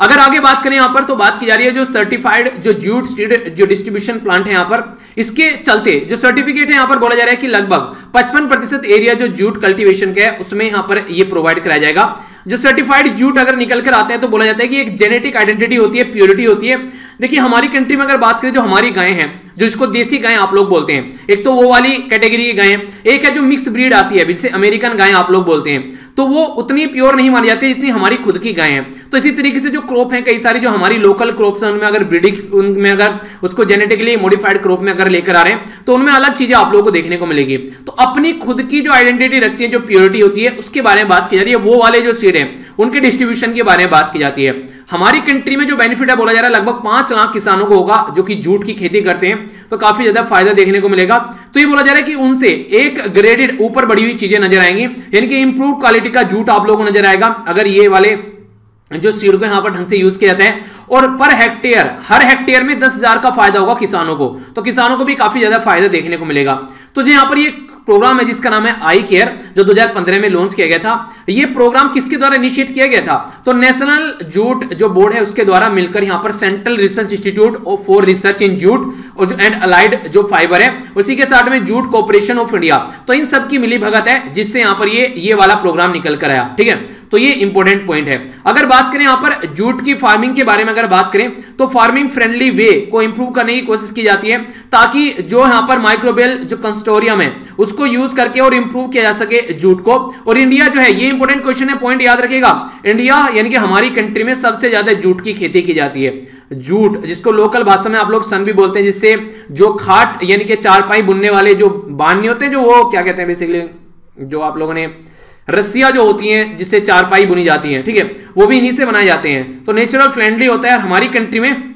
अगर आगे बात करें यहाँ पर तो बात की जा रही है जो सर्टिफाइड जो जूट सीड जो डिस्ट्रीब्यूशन प्लांट है यहाँ पर, इसके चलते जो सर्टिफिकेट है यहाँ पर बोला जा रहा है कि लगभग 55% एरिया जो जूट कल्टीवेशन का है उसमें यहाँ पर ये प्रोवाइड कराया जाएगा। जो सर्टिफाइड जूट अगर निकल कर आते हैं तो बोला जाता है कि एक जेनेटिक आइडेंटिटी होती है, प्योरिटी होती है। देखिए हमारी कंट्री में अगर बात करें जो हमारी गायें हैं, जो इसको देसी गायें आप लोग बोलते हैं, एक तो वो वाली कैटेगरी की गायें, एक है जो मिक्स ब्रीड आती है जिसे अमेरिकन गायें आप लोग बोलते हैं, तो वो उतनी प्योर नहीं मानी जाती जितनी हमारी खुद की गायें हैं। तो इसी तरीके से जो क्रॉप हैं कई सारी जो हमारी लोकल क्रॉप्स हैं उनमें अगर ब्रीडिंग उनमें अगर उसको जेनेटिकली मॉडिफाइड क्रॉप में अगर लेकर आ रहे हैं तो उनमें अलग चीजें आप लोगों को देखने को मिलेगी। तो अपनी खुद की जो आइडेंटिटी रखती है, जो प्योरिटी होती है, उसके बारे में बात की जा रही है। वो वाले जो सीड है उनके डिस्ट्रीब्यूशन के बारे में बात की जाती है। हमारी कंट्री में जो बेनिफिट है बोला जा रहा है लगभग 5 लाख किसानों को होगा जो कि जूट की खेती करते हैं, तो काफी ज्यादा फायदा देखने को मिलेगा। तो ये बोला जा रहा है कि उनसे एक ग्रेडेड ऊपर बढ़ी हुई चीजें नजर आएंगी, यानी कि इंप्रूव क्वालिटी का जूट आप लोगों को नजर आएगा अगर ये वाले जो सीड को यहां पर ढंग से यूज किया जाता है। और पर हेक्टेयर, हर हेक्टेयर में 10,000 का फायदा होगा किसानों को, तो किसानों को भी काफी ज्यादा फायदा देखने को मिलेगा। तो जो यहाँ पर ये प्रोग्राम है जिसका नाम है आई केयर, जो 2015 में लॉन्च किया गया था, ये प्रोग्राम किसके द्वारा इनिशिएट किया गया था तो नेशनल जूट जो बोर्ड है उसके द्वारा मिलकर यहाँ पर central research institute for research in jute और जो एंड अलाइड जो फाइबर है उसी के साथ में जूट कॉर्पोरेशन ऑफ इंडिया, तो इन सब की मिली भगत है जिससे यहाँ पर ये वाला प्रोग्राम निकल कर आया, ठीक है, तो ये इंपॉर्टेंट पॉइंट है। अगर बात करें यहाँ पर जूट की फार्मिंग के बारे में अगर बात करें तो फार्मिंग फ्रेंडली वे को इंप्रूव करने की कोशिश की जाती है ताकि जो यहाँ पर माइक्रोबेल जो कंस्टोरियम है उसको यूज करके और इंप्रूव किया जा सके जूट को। और इंडिया जो है, ये इंपॉर्टेंट क्वेश्चन है, पॉइंट याद रखिएगा, इंडिया यानी कि हमारी कंट्री में सबसे ज्यादा जूट की खेती की जाती है। जूट जिसको लोकल भाषा में आप लोग सन भी बोलते हैं, जिससे जो खाट यानी कि चारपाई बुनने वाले जो बान्य होते हैं, जो वो क्या कहते हैं बेसिकली जो आप लोगों ने रस्सियां जो होती हैं जिससे चारपाई बुनी जाती हैं, ठीक है, वो भी इन्हीं से बनाए जाते हैं। तो नेचुरल फ्रेंडली होता है। हमारी कंट्री में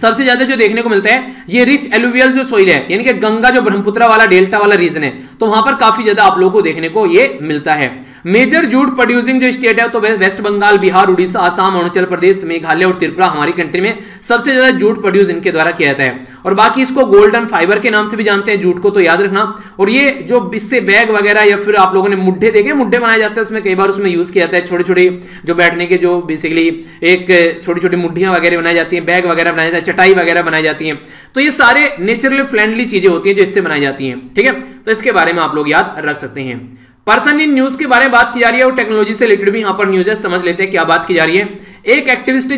सबसे ज्यादा जो देखने को मिलता है ये रिच एलुवियल जो सोइल है, यानी कि गंगा जो ब्रह्मपुत्रा वाला डेल्टा वाला रीजन है, तो वहां पर काफी ज्यादा आप लोगों को देखने को ये मिलता है। मेजर जूट प्रोड्यूसिंग जो स्टेट है तो वेस्ट बंगाल, बिहार, उड़ीसा, आसाम, अरुणाचल प्रदेश, मेघालय और त्रिपुरा हमारी कंट्री में सबसे ज्यादा जूट प्रोड्यूस इनके द्वारा किया जाता है। और बाकी इसको गोल्डन फाइबर के नाम से भी जानते हैं जूट को, तो याद रखना। और ये जो इससे बैग वगैरह या फिर आप लोगों ने मुड्ढे देखे, मुड्ढे बनाए जाते हैं, उसमें कई बार उसमें यूज किया जाता है। छोटे छोटे जो बैठने के जो बेसिकली एक छोटी छोटी मुड्ढियां वगैरह बनाई जाती है, बैग वगैरह बनाया जाता है, चटाई वगैरह बनाई जाती है। तो ये सारे नेचुरली फ्रेंडली चीजें होती है जो इससे बनाई जाती है, ठीक है, तो इसके बारे में आप लोग याद रख सकते हैं। पर्सन इन न्यूज के बारे में बात की जा रही है और टेक्नोलॉजी से रिलेटेड भी यहाँ पर न्यूज है, समझ लेते हैं क्या बात की जा रही है। एक एक्टिविस्ट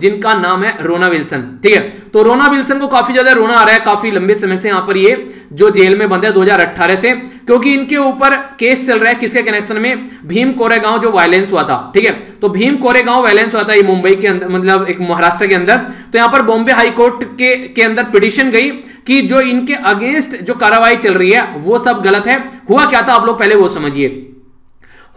जिनका नाम है रोना विल्सन, ठीक है, तो रोना विल्सन को काफी ज्यादा रोना आ रहा है, काफी लंबे समय से यहाँ पर ये जो जेल में बंद है 2018 से, क्योंकि इनके ऊपर केस चल रहा है किसके कनेक्शन में, भीम कोरेगांव जो वायलेंस हुआ था, ठीक है, तो भीम कोरेगांव वायलेंस हुआ था ये मुंबई के अंदर, मतलब एक महाराष्ट्र के अंदर। तो यहाँ पर बॉम्बे हाईकोर्ट के अंदर पिटिशन गई कि जो इनके अगेंस्ट जो कार्रवाई चल रही है वो सब गलत है। हुआ क्या था आप लोग पहले वो समझिए।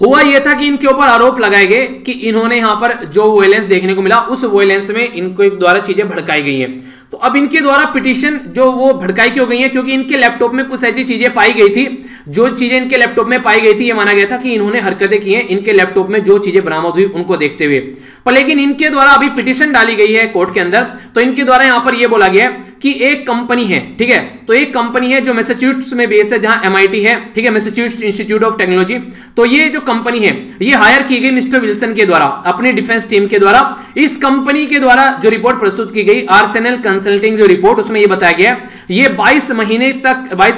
हुआ यह था कि इनके ऊपर आरोप लगाए गए कि इन्होंने यहां पर जो वॉयलेंस देखने को मिला उस वॉयलेंस में इनको द्वारा चीजें भड़काई गई हैं। तो अब इनके द्वारा पिटीशन जो वो भड़काई क्यों गई है, क्योंकि इनके लैपटॉप में कुछ ऐसी चीजें पाई गई थी जो चीजें इनके लैपटॉप में पाई गई थी, ये माना गया था कि इन्होंने हरकतें की हैं, इनके लैपटॉप में जो चीजें बरामद हुई उनको देखते हुए। पर लेकिन इनके द्वारा अभी पिटिशन डाली गई है कोर्ट के अंदर, तो इनके द्वारा यहां पर यह बोला गया है कि एक कंपनी है, ठीक है, तो एक कंपनी है जो मैसाचुसेट्स में बेस है, जहां MIT है, ठीक है, मैसाचुसेट्स इंस्टीट्यूट ऑफ टेक्नोलॉजी। तो ये जो कंपनी है ये हायर की गई मिस्टर विल्सन के द्वारा, अपनी डिफेंस टीम के द्वारा। इस कंपनी के द्वारा जो रिपोर्ट प्रस्तुत की गई आरएसएल कंसल्टिंग जो रिपोर्ट, उसमें यह बताया गया ये 22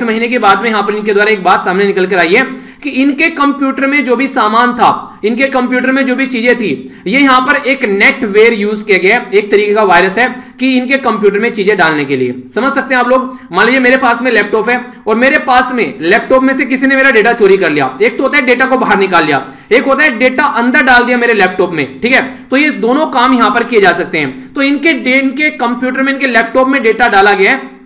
महीने के बाद में यहां पर इनके द्वारा एक बात सामने निकल कर आई है कि इनके कंप्यूटर में जो भी सामान था, इनके कंप्यूटर में जो भी चीजें थी, ये यहां पर एक नेटवेयर यूज किया गया, एक तरीके का वायरस है कि इनके कंप्यूटर में चीजें डालने के लिए। समझ सकते हैं आप लोग, मान लीजिए मेरे पास में लैपटॉप है और मेरे पास में लैपटॉप में से किसी ने मेरा डेटा चोरी कर लिया। एक तो होता है डेटा को बाहर निकाल लिया, एक होता है डेटा अंदर डाल दिया मेरे लैपटॉप में, ठीक है, तो ये दोनों काम यहां पर किए जा सकते हैं। तो इनके कंप्यूटर में, इनके लैपटॉप में डेटा डाला गया है,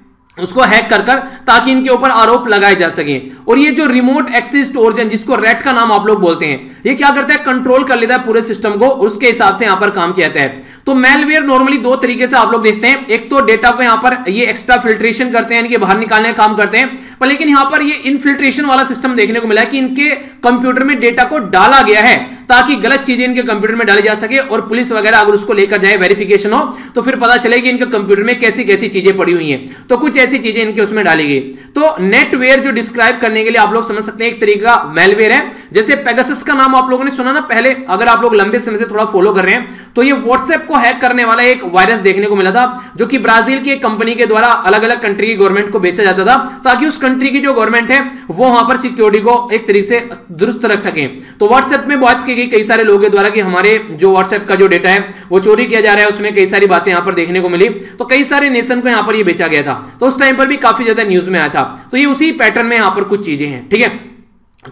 उसको हैक कर ताकि इनके ऊपर आरोप लगाए जा सके। और ये जो रिमोट एक्सिस टॉर्जन, जिसको रैट का नाम आप लोग बोलते हैं, ये क्या करता है, कंट्रोल कर लेता है पूरे सिस्टम को, उसके हिसाब से यहां पर काम किया जाता है। तो मेलवेयर नॉर्मली दो तरीके से आप लोग देखते हैं, एक तो डेटा को यहां पर ये एक्स्ट्रा फिल्ट्रेशन करते हैं, इनके बाहर निकालने का काम करते हैं, पर लेकिन यहां पर ये इनफिल्ट्रेशन वाला सिस्टम देखने को मिला कि इनके कंप्यूटर में डेटा को डाला गया है ताकि गलत चीजें इनके कंप्यूटर में डाली जा सके और पुलिस वगैरह अगर उसको लेकर जाए, वेरिफिकेशन हो, तो फिर पता चले कि इनके कंप्यूटर में कैसी कैसी चीजें पड़ी हुई हैं। तो कुछ ऐसी चीजें इनके उसमें डाली गई। तो नेटवेयर जो डिस्क्राइब करने के लिए आप लोग समझ सकते हैं एक तरीके का मेलवेयर है। जैसे पेगासस का नाम आप लोगों ने सुना ना पहले, अगर आप लोग लंबे समय से थोड़ा फॉलो कर रहे हैं, तो ये व्हाट्सएप को हैक करने वाला एक वायरस देखने को मिला था, जो कि ब्राजील की एक कंपनी के द्वारा अलग अलग कंट्री की गवर्नमेंट को बेचा जाता था ताकि उस कंट्री की जो गवर्नमेंट है वो वहां पर सिक्योरिटी को एक तरीके से दुरुस्त रख सके। तो व्हाट्सएप में बात की गई कई सारे लोगों के द्वारा कि हमारे जो व्हाट्सएप का जो डेटा है वो चोरी किया जा रहा है, उसमें कई सारी बातें यहां पर देखने को मिली, तो कई सारे नेशन को यहां पर ये बेचा गया था। तो उस टाइम पर भी काफी ज्यादा न्यूज में आया था। तो ये उसी पैटर्न में यहां पर कुछ चीजें हैं, ठीक है।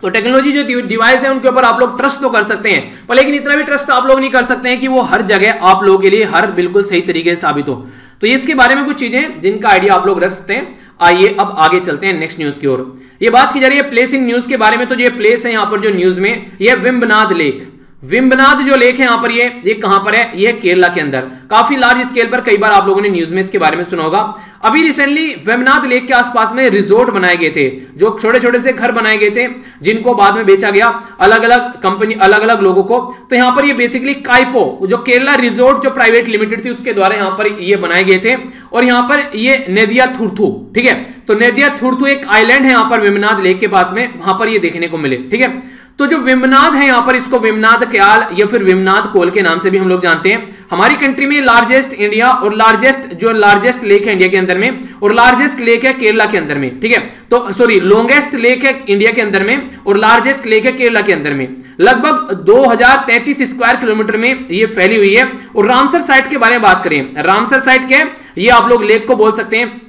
तो टेक्नोलॉजी जो डिवाइस है उनके ऊपर आप लोग ट्रस्ट तो कर सकते हैं, पर लेकिन इतना भी ट्रस्ट आप लोग नहीं कर सकते हैं कि वो हर जगह आप लोगों के लिए हर बिल्कुल सही तरीके से साबित हो। तो ये इसके बारे में कुछ चीजें जिनका आइडिया आप लोग रख सकते हैं। आइए अब आगे चलते हैं नेक्स्ट न्यूज की ओर। ये बात की जा रही है प्लेस इन न्यूज के बारे में। तो ये प्लेस है यहाँ पर जो न्यूज में, यह वेम्बनाद लेक, वेम्बनाद जो लेक है यहाँ पर, ये कहां पर है, ये केरला के अंदर, काफी लार्ज स्केल पर कई बार आप लोगों ने न्यूज में इसके बारे में सुना होगा। अभी रिसेंटली वेम्बनाद लेक के आसपास में रिजोर्ट बनाए गए थे, जो छोटे छोटे से घर बनाए गए थे, जिनको बाद में बेचा गया अलग अलग कंपनी, अलग अलग लोगों को। तो यहाँ पर ये बेसिकली काइपो जो केरला रिजोर्ट जो प्राइवेट लिमिटेड थी उसके द्वारा यहाँ पर ये बनाए गए थे। और यहाँ पर ये नेदिया थुर्थू, ठीक है, तो नेदिया थुर्थू एक आइलैंड है यहाँ पर वेम्बनाद लेक के पास में, वहां पर ये देखने को मिले, ठीक है। तो जो वेम्बनाद है यहाँ पर, इसको वेम्बनाद कयाल या फिर वेम्बनाद कोल के नाम से भी हम लोग जानते हैं। हमारी कंट्री में लार्जेस्ट इंडिया और लार्जेस्ट लेक है इंडिया के अंदर में, और लार्जेस्ट लेक है केरला के अंदर में, ठीक है। तो सॉरी, लॉन्गेस्ट लेक है इंडिया के अंदर में और लार्जेस्ट लेक है केरला के अंदर में। लगभग 2033 स्क्वायर किलोमीटर में ये फैली हुई है। और रामसर साइट के बारे में बात करें, रामसर साइट क्या है, ये आप लोग लेक को बोल सकते हैं,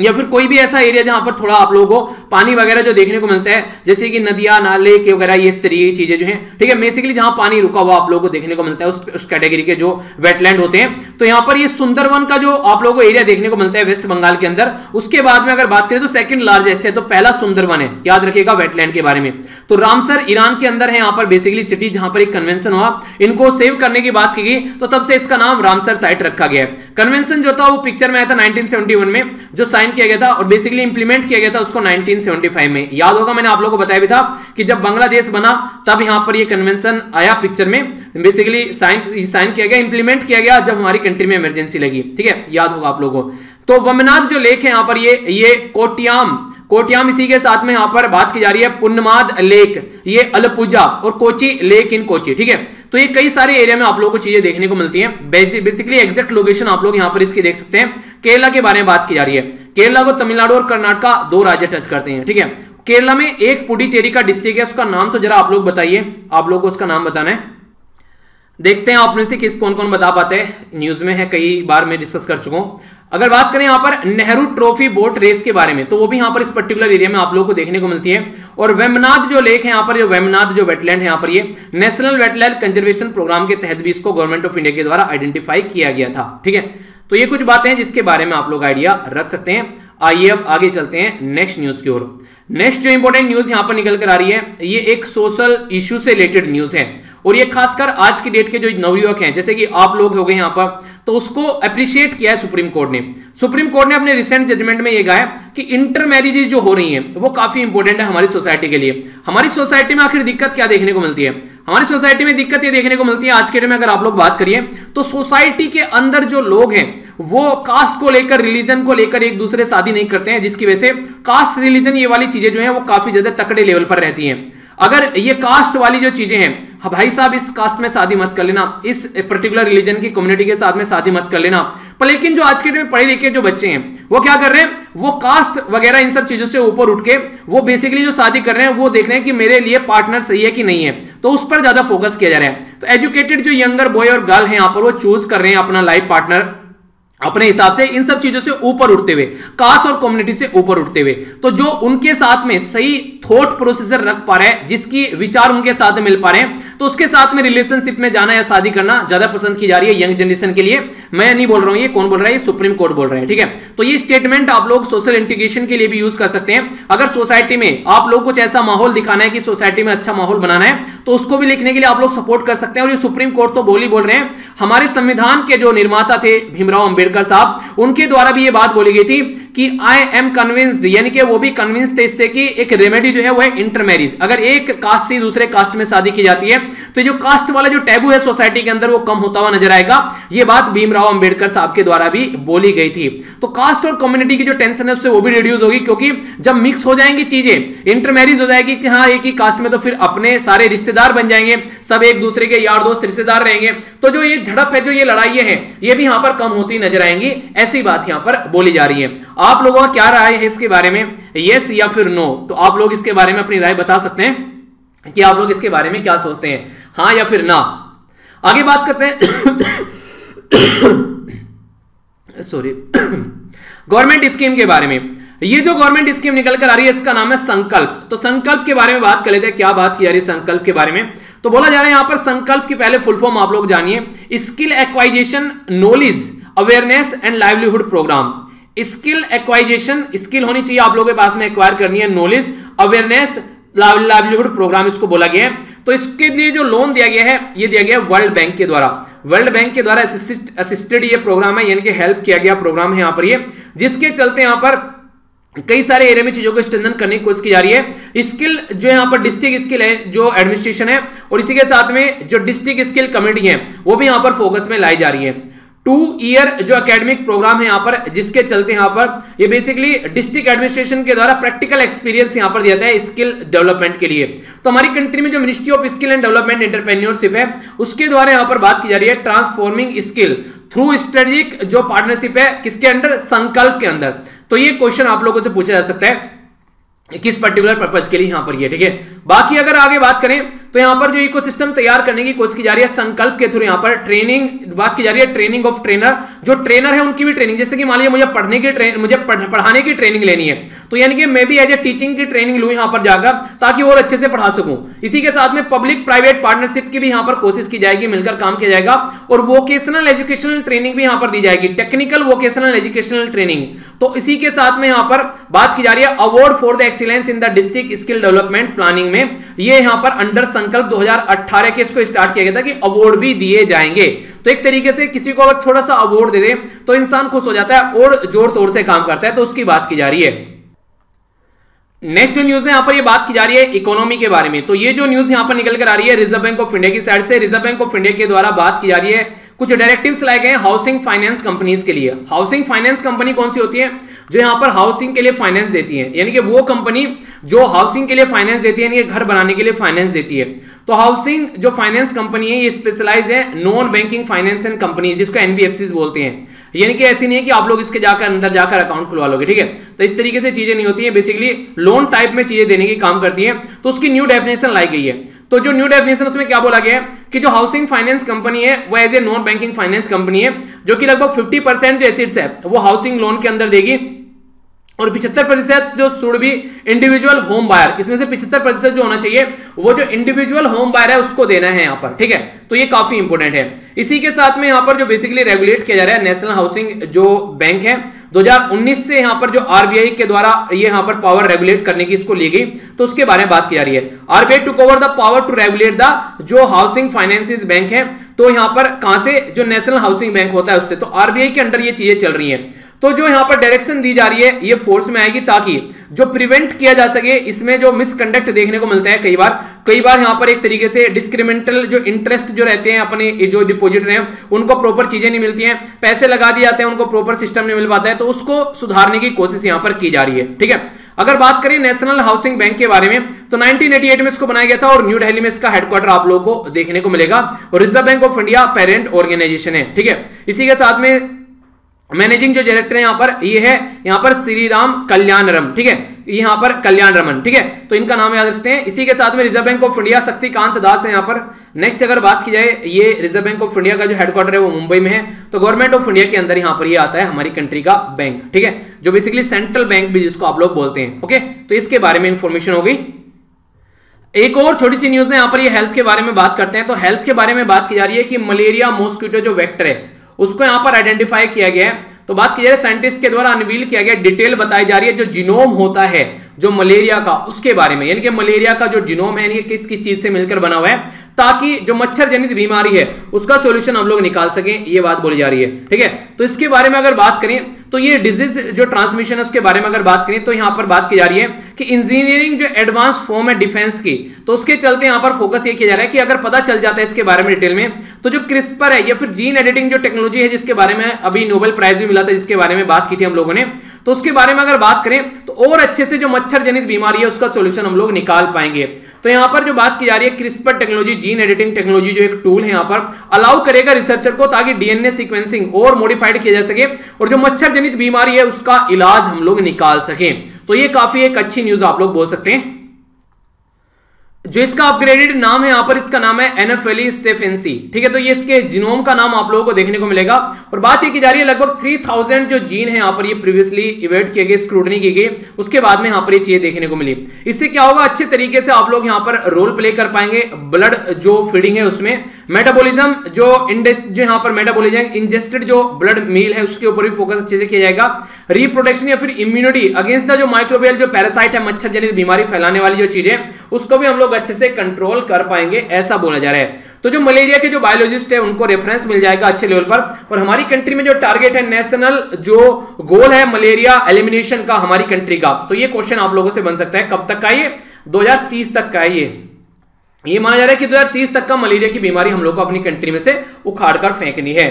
या फिर कोई भी ऐसा एरिया जहां पर थोड़ा आप लोगों को पानी वगैरह जो देखने को मिलता है, जैसे कि नदियां, नाले के वगैरह, ये इस तरीके की चीजें जो हैं, ठीक है, बेसिकली जहां पानी रुका हुआ आप लोगों को देखने को मिलता है, उस कैटेगरी के जो वेटलैंड होते हैं। तो यहां पर ये सुंदरवन का जो आप लोगों को एरिया देखने को मिलता है वेस्ट बंगाल के अंदर, उसके बाद में अगर बात करें तो सेकंड लार्जेस्ट है, तो पहला सुंदरवन है, याद रखिएगा वेटलैंड के बारे में। तो रामसर ईरान के अंदर है यहाँ पर बेसिकली सिटी, जहां पर एक कन्वेंशन हुआ, इनको सेव करने की बात की गई, तो तब से इसका नाम रामसर साइट रखा गया है। कन्वेंशन जो था वो पिक्चर में आया था 1971 में, जो किया गया था और बेसिकली इंप्लीमेंट किया गया था उसको 1975 में। याद होगा मैंने आप लोगों को बताया भी था कि जब बांग्लादेश बना तब यहां पर ये कन्वेंशन आया पिक्चर में, बेसिकली साइन किया गया, इंप्लीमेंट किया गया जब हमारी कंट्री में इमरजेंसी लगी, ठीक है, याद होगा आप लोगों को। तो वेम्बनाद जो लेक है यहां पर, ये कोटियाम, इसी के साथ में यहां पर बात की जा रही है पुन्नमाद लेक, ये अलपुजा, और कोची लेक इन कोची, ठीक है। तो ये कई सारे एरिया में आप लोगों को चीजें देखने को मिलती हैं। बेसिकली एग्जैक्ट लोकेशन आप लोग यहां पर इसकी देख सकते हैं। केरला के बारे में बात की जा रही है, केरला को तमिलनाडु और कर्नाटका दो राज्य टच करते हैं, ठीक है। केरला में एक पुडुचेरी का डिस्ट्रिक्ट है, उसका नाम तो जरा आप लोग बताइए, आप लोग को उसका नाम बताना है। देखते हैं आप में से किस कौन बता पाते हैं, न्यूज में है, कई बार मैं डिस्कस कर चुका हूं। अगर बात करें यहाँ पर नेहरू ट्रॉफी बोट रेस के बारे में, तो वो भी यहाँ पर इस पर्टिकुलर एरिया में आप लोगों को देखने को मिलती है। और वेम्बनाद जो लेक है यहाँ पर, जो वेम्बनाद जो वेटलैंड है यहाँ पर, ये नेशनल वेटलैंड कंजर्वेशन प्रोग्राम के तहत भी इसको गवर्नमेंट ऑफ इंडिया के द्वारा आइडेंटिफाई किया गया था, ठीक है। तो ये कुछ बातें हैं जिसके बारे में आप लोग आइडिया रख सकते हैं। आइए अब आगे चलते हैं नेक्स्ट न्यूज की ओर। नेक्स्ट जो इंपॉर्टेंट न्यूज यहाँ पर निकल कर आ रही है, ये एक सोशल इश्यू से रिलेटेड न्यूज है और ये खासकर आज की डेट के जो नवयुवक हैं जैसे कि आप लोग हो गए यहाँ पर, तो उसको अप्रिशिएट किया है सुप्रीम कोर्ट ने। सुप्रीम कोर्ट ने अपने रिसेंट जजमेंट में ये कहा है कि इंटर मैरिजेज जो हो रही हैं वो काफी इंपॉर्टेंट है हमारी सोसाइटी के लिए। हमारी सोसाइटी में आखिर दिक्कत क्या देखने को मिलती है? हमारी सोसाइटी में दिक्कत ये देखने को मिलती है आज के डेट में अगर आप लोग बात करिए तो सोसाइटी के अंदर जो लोग हैं वो कास्ट को लेकर, रिलीजन को लेकर एक दूसरे शादी नहीं करते हैं, जिसकी वजह से कास्ट रिलीजन ये वाली चीजें जो है वो काफी ज्यादा तकड़े लेवल पर रहती हैं। अगर ये कास्ट वाली जो चीजें हैं, हाँ भाई साहब इस कास्ट में शादी मत कर लेना, इस पर्टिकुलर रिलीजन की कम्युनिटी के साथ में शादी मत कर लेना, पर लेकिन जो आज के डेट में पढ़े लिखे जो बच्चे हैं वो क्या कर रहे हैं, वो कास्ट वगैरह इन सब चीजों से ऊपर उठ के वो बेसिकली जो शादी कर रहे हैं वो देख रहे हैं कि मेरे लिए पार्टनर सही है कि नहीं है, तो उस पर ज्यादा फोकस किया जा रहा है। तो एजुकेटेड जो यंगर बॉय और गर्ल है यहाँ पर वो चूज कर रहे हैं अपना लाइफ पार्टनर अपने हिसाब से, इन सब चीजों से ऊपर उठते हुए, कास्ट और कम्युनिटी से ऊपर उठते हुए। तो जो उनके साथ में सही थॉट प्रोसेसर रख पा रहा है, जिसकी विचार उनके साथ मिल पा रहे हैं, तो उसके साथ में रिलेशनशिप में जाना या शादी करना ज्यादा पसंद की जा रही है यंग जनरेशन के लिए। मैं नहीं बोल रहा हूं, ये कौन बोल रहा है, ये सुप्रीम कोर्ट बोल रहे हैं, ठीक है। तो ये स्टेटमेंट आप लोग सोशल इंटीग्रेशन के लिए भी यूज कर सकते हैं। अगर सोसाइटी में आप लोग कुछ ऐसा माहौल दिखाना है कि सोसाइटी में अच्छा माहौल बनाना है, तो उसको भी लिखने के लिए आप लोग सपोर्ट कर सकते हैं। और ये सुप्रीम कोर्ट तो बोल रहे हैं, हमारे संविधान के जो निर्माता थे भीमराव अंबेडकर साहब, उनके द्वारा भी ये बात बोली गई थी कि आई एम कन्विंस्ड, यानी कि वो भी कन्विंस्ड थे इससे कि एक रेमेडी जो है वो है इंटरमैरिज। अगर एक कास्ट से दूसरे कास्ट में शादी की जाती है तो जो कास्ट वाला जो टैबू है सोसाइटी के अंदर वो कम होता हुआ नजर आएगा। ये बात भीमराव अंबेडकर साहब के द्वारा भी बोली गई थी। तो कास्ट और कम्युनिटी की जो टेंशन है उससे वो भी रिड्यूस होगी, क्योंकि जब मिक्स हो जाएंगी चीजें, इंटरमैरिज हो जाएगी कि हाँ एक ही कास्ट में, तो फिर अपने सारे रिश्तेदार बन जाएंगे, सब एक दूसरे के यार दोस्त रिश्तेदार रहेंगे, तो जो ये झड़प है, जो ये लड़ाई है, ये भी यहां पर कम होती नजर आएंगी। ऐसी बात यहां पर बोली जा रही है। आप लोगों का क्या राय है इसके बारे में, यस या फिर नो? तो आप लोग इसके बारे में अपनी राय बता सकते हैं कि आप लोग इसके बारे में क्या सोचते हैं, हां या फिर ना। आगे बात करते हैं सॉरी गवर्नमेंट स्कीम के बारे में। ये जो गवर्नमेंट स्कीम निकल कर आ रही है इसका नाम है संकल्प। तो संकल्प के बारे में बात कर लेते हैं, क्या बात की जा रही है संकल्प के बारे में। तो बोला जा रहा है यहां पर संकल्प की पहले फुल फॉर्म आप लोग जानिए, skill acquisition knowledge awareness and livelihood programme. Skill acquisition, skill होनी चाहिए आप लोगों के पास में, एक्वायर करनी है, नॉलेज, अवेयरनेस, लाइवलीहुड प्रोग्राम इसको बोला गया है। तो इसके लिए जो लोन दिया गया है ये दिया गया है वर्ल्ड बैंक के द्वारा। वर्ल्ड बैंक के द्वारा असिस्टेड ये प्रोग्राम है, यानी कि हेल्प किया गया प्रोग्राम है यहाँ पर ये, जिसके चलते यहाँ पर कई सारे एरिया में चीजों को स्ट्रेंथन करने की कोशिश की जा रही है। स्किल जो यहाँ पर डिस्ट्रिक्ट स्किल है जो एडमिनिस्ट्रेशन है, और इसी के साथ में जो डिस्ट्रिक्ट स्किल कमेटी है वो भी यहाँ पर फोकस में लाई जा रही है। 2 ईयर जो एकेडमिक प्रोग्राम है यहाँ पर, जिसके चलते यहाँ पर ये बेसिकली डिस्ट्रिक्ट एडमिनिस्ट्रेशन के द्वारा प्रैक्टिकल एक्सपीरियंस यहाँ पर दिया जाता है स्किल डेवलपमेंट के लिए। तो हमारी कंट्री में जो ministry of skill and development entrepreneurship है उसके द्वारा यहाँ पर बात की जा रही है ट्रांसफॉर्मिंग स्किल थ्रू स्ट्रेटेजिक जो पार्टनरशिप है, किसके अंडर, संकल्प के अंदर। तो ये क्वेश्चन आप लोगों से पूछा जा सकता है किस पर्टिकुलर पर्पज के लिए यहाँ पर ये, ठीक है। बाकी अगर आगे बात करें तो यहाँ पर जो इकोसिस्टम तैयार करने की कोशिश की जा रही है संकल्प के थ्रू, यहाँ पर ट्रेनिंग बात की जा रही है, ट्रेनिंग ऑफ ट्रेनर, जो ट्रेनर है उनकी भी ट्रेनिंग, जैसे कि मान लिया मुझे पढ़ाने की ट्रेनिंग लेनी है, तो यानी कि मैं भी एज ए टीचिंग की ट्रेनिंग लूँ यहाँ पर जाकर, ताकि और अच्छे से पढ़ा सकूँ। इसी के साथ में पब्लिक प्राइवेट पार्टनरशिप की भी यहाँ पर कोशिश की जाएगी, मिलकर काम किया जाएगा। और वोकेशनल एजुकेशनल ट्रेनिंग भी यहाँ पर दी जाएगी, टेक्निकल वोकेशनल एजुकेशनल ट्रेनिंग। तो इसी के साथ में यहाँ पर बात की जा रही है award for the excellence in the district skill development planning में, ये यहाँ पर अंडर संकल्प 2018 के इसको स्टार्ट किया गया था कि अवार्ड भी दिए जाएंगे। तो एक तरीके से किसी को अगर छोटा सा अवार्ड दे दे तो इंसान खुश हो जाता है और जोर तोड़ से काम करता है, तो उसकी बात की जा रही है। नेक्स्ट जो न्यूज है यहाँ पर ये बात की जा रही है इकोनॉमी के बारे में। तो ये जो न्यूज यहाँ पर निकल कर आ रही है रिजर्व बैंक ऑफ इंडिया की साइड से, रिजर्व बैंक ऑफ इंडिया के द्वारा बात की जा रही है कुछ डायरेक्टिव्स लाए गए हैं हाउसिंग फाइनेंस कंपनीज के लिए। हाउसिंग फाइनेंस कंपनी कौन सी होती है, जो यहाँ पर हाउसिंग के लिए फाइनेंस देती है, यानी कि वो कंपनी जो हाउसिंग के लिए फाइनेंस देती है, यानी घर बनाने के लिए फाइनेंस देती है। तो हाउसिंग जो फाइनेंस कंपनी है ये स्पेशलाइज है non banking finance and companies, जिसको एनबीएफसीज बोलते हैं, यानी कि ऐसी नहीं है कि आप लोग इसके जाकर अंदर जाकर अकाउंट खुलवा लोगे, ठीक है। तो इस तरीके से चीजें नहीं होती है, बेसिकली लोन टाइप में चीजें देने की काम करती है। तो उसकी न्यू डेफिनेशन लाई गई है। तो जो न्यू डेफिनेशन उसमें क्या बोला गया है कि जो हाउसिंग फाइनेंस कंपनी है वो as a non banking finance company है, जो कि लगभग 50% जो एसेट्स है वो हाउसिंग लोन के अंदर देगी, और 75% जो should be individual home buyer, इसमें से 75% जो होना चाहिए वो जो इंडिविजुअल होम बायर है उसको देना है यहाँ पर, ठीक है। तो ये काफी इंपोर्टेंट है। इसी के साथ में यहाँ पर जो बेसिकली रेगुलेट किया जा रहा है नेशनल हाउसिंग जो बैंक है 2019 से यहाँ पर जो आरबीआई के द्वारा ये यहाँ पर पावर रेगुलेट करने की इसको ली गई, तो उसके बारे में बात की जा रही है। RBI to over the power to regulate the जो हाउसिंग फाइनेंसिस बैंक है, तो यहाँ पर कहां से जो नेशनल हाउसिंग बैंक होता है उससे, तो आरबीआई के अंडर ये चीजें चल रही है। तो जो यहाँ पर डायरेक्शन दी जा रही है ये फोर्स में आएगी ताकि जो प्रिवेंट किया जा सके। इसमें जो मिसकंडक्ट देखने को मिलता है कई बार यहाँ पर एक तरीके से डिस्क्रिमिनल जो इंटरेस्ट जो रहते हैं अपने जो डिपोजिटर हैं उनको प्रॉपर चीजें नहीं मिलती हैं, पैसे लगा दिए जाते हैं उनको प्रॉपर सिस्टम नहीं मिल पाता है, तो उसको सुधारने की कोशिश यहाँ पर की जा रही है, ठीक है। अगर बात करें नेशनल हाउसिंग बैंक के बारे में तो 1988 में इसको बनाया गया था और न्यू दिल्ली में इसका हेडक्वार्टर आप लोगों को देखने को मिलेगा और reserve bank of India parent organisation है, ठीक है। इसी के साथ में मैनेजिंग जो डायरेक्टर है यहाँ पर ये है यहाँ पर श्री राम कल्याणरम, ठीक है, यहाँ पर कल्याण रमन, ठीक है, तो इनका नाम याद रखते हैं। इसी के साथ में reserve bank of India Shaktikanta Das है यहाँ पर। नेक्स्ट अगर बात की जाए ये रिजर्व बैंक ऑफ इंडिया का जो हेडक्वार्टर है वो मुंबई में है, तो गवर्नमेंट ऑफ इंडिया के अंदर यहाँ पर ये आता है हमारी कंट्री का बैंक, ठीक है, जो बेसिकली सेंट्रल बैंक भी जिसको आप लोग बोलते हैं, ओके। तो इसके बारे में इंफॉर्मेशन हो गई। एक और छोटी सी न्यूज है यहाँ पर, ये हेल्थ के बारे में बात करते हैं। तो हेल्थ के बारे में बात की जा रही है कि मलेरिया मॉस्क्यूटो जो वेक्टर है उसको यहाँ पर आइडेंटिफाई किया गया है। तो बात की जा रही है साइंटिस्ट के द्वारा अनवील किया गया, डिटेल बताई जा रही है जो जीनोम होता है जो मलेरिया का उसके बारे में, यानी कि मलेरिया का जो जीनोम है किस किस चीज से मिलकर बना हुआ है, ताकि जो मच्छर जनित बीमारी है उसका सॉल्यूशन हम लोग निकाल सकें, ये बात बोली जा रही है, ठीक है। तो इसके बारे में अगर बात करें तो ये डिजीज जो ट्रांसमिशन है उसके बारे में अगर बात करें तो यहाँ पर बात की जा रही है कि इंजीनियरिंग जो एडवांस फॉर्म है डिफेंस की, तो उसके चलते यहाँ पर फोकस ये किया जा रहा है कि अगर पता चल जाता है इसके बारे में डिटेल में तो जो क्रिस्पर है या फिर जीन एडिटिंग जो टेक्नोलॉजी है जिसके बारे में अभी नोबेल प्राइज भी मिला था, जिसके बारे में बात की थी हम लोगों ने, तो उसके बारे में अगर बात करें तो और अच्छे से जो मच्छर जनित बीमारी है उसका सॉल्यूशन हम लोग निकाल पाएंगे। तो यहाँ पर जो बात की जा रही है CRISPR technology gene editing technology जो एक टूल है यहाँ पर अलाउ करेगा रिसर्चर को ताकि डीएनए सीक्वेंसिंग और मॉडिफाइड किया जा सके और जो मच्छर जनित बीमारी है उसका इलाज हम लोग निकाल सकें। तो ये काफी एक अच्छी न्यूज आप लोग बोल सकते हैं। जो इसका अपग्रेडेड नाम है यहाँ पर इसका नाम है एनाफेली स्टेफेंसी, ठीक है, तो ये इसके जीनोम का नाम आप लोगों को देखने को मिलेगा। और बात ये की जा रही है लगभग 3000 जो जीन है यहाँ पर ये प्रीवियसली इवेट किए गए, स्क्रूटनी की गई, उसके बाद में यहाँ पर ये चीजें देखने को मिली। इससे क्या होगा, अच्छे तरीके से आप लोग यहाँ पर रोल प्ले कर पाएंगे ब्लड जो फीडिंग है उसमें, मेटाबोलिज्म जो यहाँ पर मेटाबोलिज्म इंजेस्टेड जो ब्लड मील है उसके ऊपर भी फोकस अच्छे से किया जाएगा। रिप्रोडक्शन या फिर इम्यूनिटी अगेंस्ट द जो माइक्रोबियल जो पैरासाइट है मच्छर जनित बीमारी फैलाने वाली जो चीज है उसको भी हम लोग अच्छे से कंट्रोल कर पाएंगे, ऐसा बोला जा रहा है। तो जो मलेरिया के जो बायोलॉजिस्ट है उनको रेफरेंस मिल जाएगा अच्छे लेवल पर। और हमारी कंट्री में जो टारगेट है नेशनल जो गोल है मलेरिया एलिमिनेशन का हमारी कंट्री का, तो ये क्वेश्चन आप लोगों से बन सकता है। कब तक का ये 2030 तक का ये माना जा रहा है कि 2030 तक का मलेरिया की बीमारी हम लोग को अपनी कंट्री में से उखाड़ कर फेंकनी है।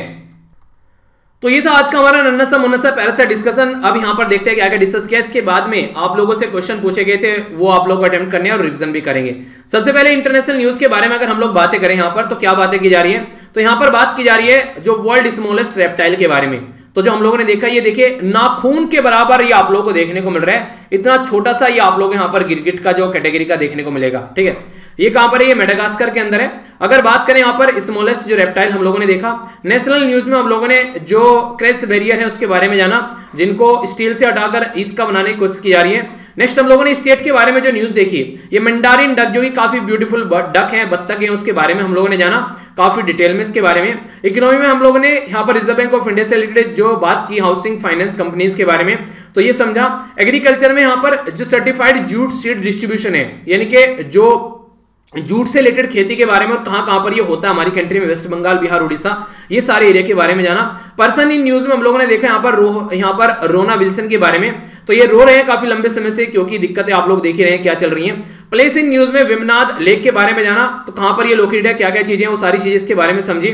तो ये था आज का हमारा नन्ना सा मुन्ना सा पैरासाइट डिस्कशन। अब यहाँ पर देखते हैं क्या क्या डिस्कस किया। इसके बाद में आप लोगों से क्वेश्चन पूछे गए थे वो आप लोग अटेम्प्ट करने और रिवीजन भी करेंगे। सबसे पहले इंटरनेशनल न्यूज के बारे में अगर हम लोग बातें करें यहाँ पर, तो क्या बातें की जा रही है, तो यहाँ पर बात की जा रही है जो वर्ल्ड स्मॉलेस्ट रेप्टाइल के बारे में। तो जो हम लोगों ने देखा ये देखिए नाखून के बराबर ये आप लोगों को देखने को मिल रहा है, इतना छोटा सा ये आप लोग यहाँ पर गिरगिट का जो कैटेगरी का देखने को मिलेगा, ठीक है। ये कहां पर है, ये मेडागास्कर के अंदर है। अगर बात करें यहाँ पर स्मॉलेस्ट जो रेप्टाइल हम लोगों ने देखा। नेशनल न्यूज में हम लोगों ने जो क्रेस बैरियर है उसके बारे में जाना, जिनको स्टील से हटाकर इसका बनाने की कोशिश की जा रही है। नेक्स्ट हम लोगों ने स्टेट के बारे में जो न्यूज देखी, ये मंडारिन डक जो कि काफी ब्यूटीफुल डक है, बत्तख है, उसके बारे में हम लोगों ने जाना काफी डिटेल में। इसके बारे में इकोनॉमी में हम लोगों ने यहाँ पर रिजर्व बैंक ऑफ इंडिया से रिलेटेड जो बात की हाउसिंग फाइनेंस कंपनीज के बारे में, तो ये समझा। एग्रीकल्चर में यहाँ पर जो सर्टिफाइड जूट सीड डिस्ट्रीब्यूशन है, यानी कि जो जूट से रिलेटेड खेती के बारे में और कहां पर ये होता है हमारी कंट्री में, वेस्ट बंगाल, बिहार, उड़ीसा, ये सारे एरिया के बारे में जाना। पर्सन इन न्यूज में हम लोगों ने देखा यहाँ पर रोना विल्सन के बारे में, तो ये रो रहे हैं काफी लंबे समय से क्योंकि दिक्कतें आप लोग देख ही रहे हैं क्या चल रही हैं। प्लेस इन न्यूज में वेम्बनाद लेक के बारे में जाना, तो कहां पर ये लोकेटेड है, क्या क्या चीजें वो सारी चीजें इसके बारे में समझी।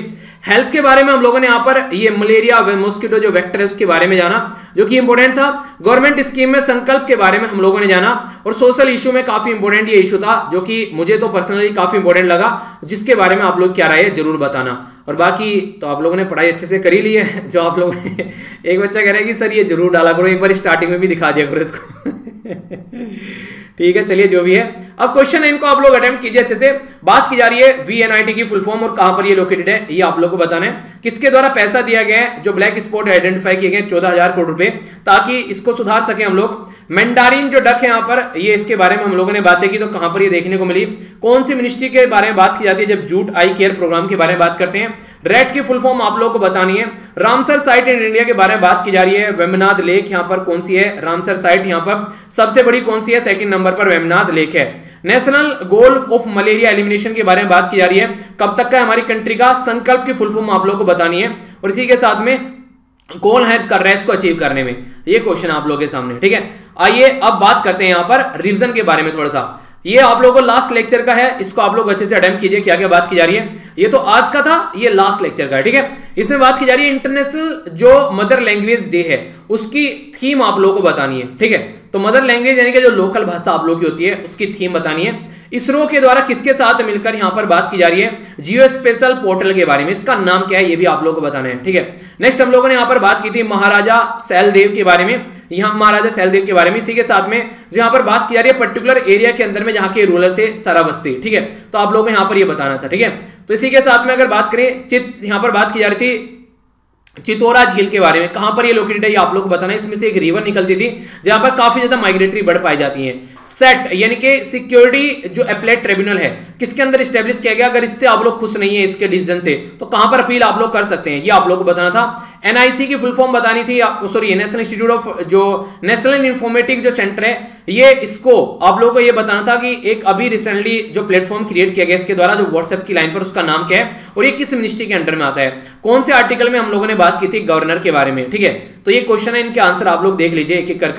हेल्थ के बारे में हम लोगों ने यहाँ पर ये मलेरिया मॉस्किटो जो वेक्टर है उसके बारे में जाना, जो कि इंपोर्टेंट था। गवर्नमेंट स्कीम में संकल्प के बारे में हम लोगों ने जाना। और सोशल इशू में काफी इंपोर्टेंट ये इशू था जो कि मुझे तो पर्सनली काफी इंपोर्टेंट लगा, जिसके बारे में आप लोग क्या राय है जरूर बताना। और बाकी तो आप लोगों ने पढ़ाई अच्छे से करी ली है। जो आप लोगों ने एक बच्चा कह रहा है कि सर ये जरूर डाला करो, एक बार स्टार्टिंग में भी दिखा दिया करो इसको ठीक है, चलिए जो भी है। अब क्वेश्चन है, इनको आप लोग अटेम्प्ट कीजिए अच्छे से। बात की जा रही है वीएनआईटी की फुल फॉर्म और कहां पर ये लोकेटेड है, ये आप लोगों को बताना है। किसके द्वारा पैसा दिया गया है, जो ब्लैक स्पॉट आइडेंटिफाई किए गए 14,000 करोड़ रुपए, ताकि इसको सुधार सके हम लोग। मैंडारिन जो डक है यहाँ पर, ये इसके बारे में हम लोगों ने बातें की, तो कहां पर ये देखने को मिली। कौन सी मिनिस्ट्री के बारे में बात की जाती है जब जूट आई केयर प्रोग्राम के बारे में बात करते हैं। रैट की फुल फॉर्म आप लोगों को बतानी है। रामसर साइट इन इंडिया के बारे में बात की जा रही है। वेमनाद लेक यहाँ पर कौन सी है, रामसर साइट यहाँ पर सबसे बड़ी कौन सी है, सेकंड नंबर पर वेमनाद लेक है। National goal of malaria elimination के बारे में बात की जा रही है, कब तक का हमारी कंट्री का। संकल्प की फुल फॉर्म आप लोगों को बतानी है, और इसी के साथ में कौन हेल्प कर रहा है इसको अचीव करने में, ये क्वेश्चन आप लोगों के सामने, ठीक है। आइए अब बात करते हैं यहाँ पर रिविजन के बारे में थोड़ा सा। ये आप लोगों को लास्ट लेक्चर का है, इसको आप लोग अच्छे से अटेम्प्ट कीजिए, क्या क्या बात की जा रही है। ये तो आज का था, ये लास्ट लेक्चर का है, ठीक है। इसमें बात की जा रही है इंटरनेशनल जो मदर लैंग्वेज डे है, उसकी थीम आप लोगों को बतानी है, ठीक है। तो मदर लैंग्वेज यानी कि जो लोकल भाषा आप लोगों की होती है, उसकी थीम बतानी है। इसरो के द्वारा किसके साथ मिलकर यहाँ पर बात की जा रही है, जियो स्पेशल पोर्टल के बारे में, इसका नाम क्या है ये भी आप लोगों को बताना है, ठीक है। नेक्स्ट हम लोगों ने यहाँ पर बात की थी महाराजा सैलदेव के बारे में, यहाँ महाराजा सैलदेव के बारे में। इसी के साथ में जो यहाँ पर बात की जा रही है पर्टिकुलर एरिया के अंदर में जहाँ के रूलर थे, सारावस्ती, ठीक है। तो आप लोगों को यहाँ पर ये बताना था, ठीक है। तो इसी के साथ में अगर बात करें यहाँ पर बात की जा रही थी चितौरा झील के बारे में, कहां पर ये लोकेटेड है ये आप लोग को बताना है। इसमें से एक रिवर निकलती थी जहां पर काफी ज्यादा माइग्रेटरी बर्ड पाई जाती हैं। सेट यानी कि सिक्योरिटी जो अपीलेट ट्रिब्यूनल है, किसके अंदर स्टैब्लिश किया गया। अगर इससे आप लोग खुश नहीं है इसके डिसीजन से, तो कहां पर अपील आप लोग कर सकते हैं, ये आप लोग को बताना था। एनआईसी की फुल फॉर्म बतानी थी, सॉरी नेशनल इंस्टीट्यूट ऑफ जो नेशनल इंफॉर्मेटिक जो सेंटर है, ये इसको आप लोग को ये बताना था कि एक अभी रिसेंटली जो प्लेटफॉर्म क्रिएट किया गया इसके द्वारा जो व्हाट्सएप की लाइन पर, उसका नाम क्या है और ये किस मिनिस्ट्री के अंडर में आता है। कौन से आर्टिकल में हम लोगों ने बात की थी गवर्नर के बारे में, ठीक है। तो ये क्वेश्चन है, इनके आंसर आप लोग देख लीजिए एक एक कर।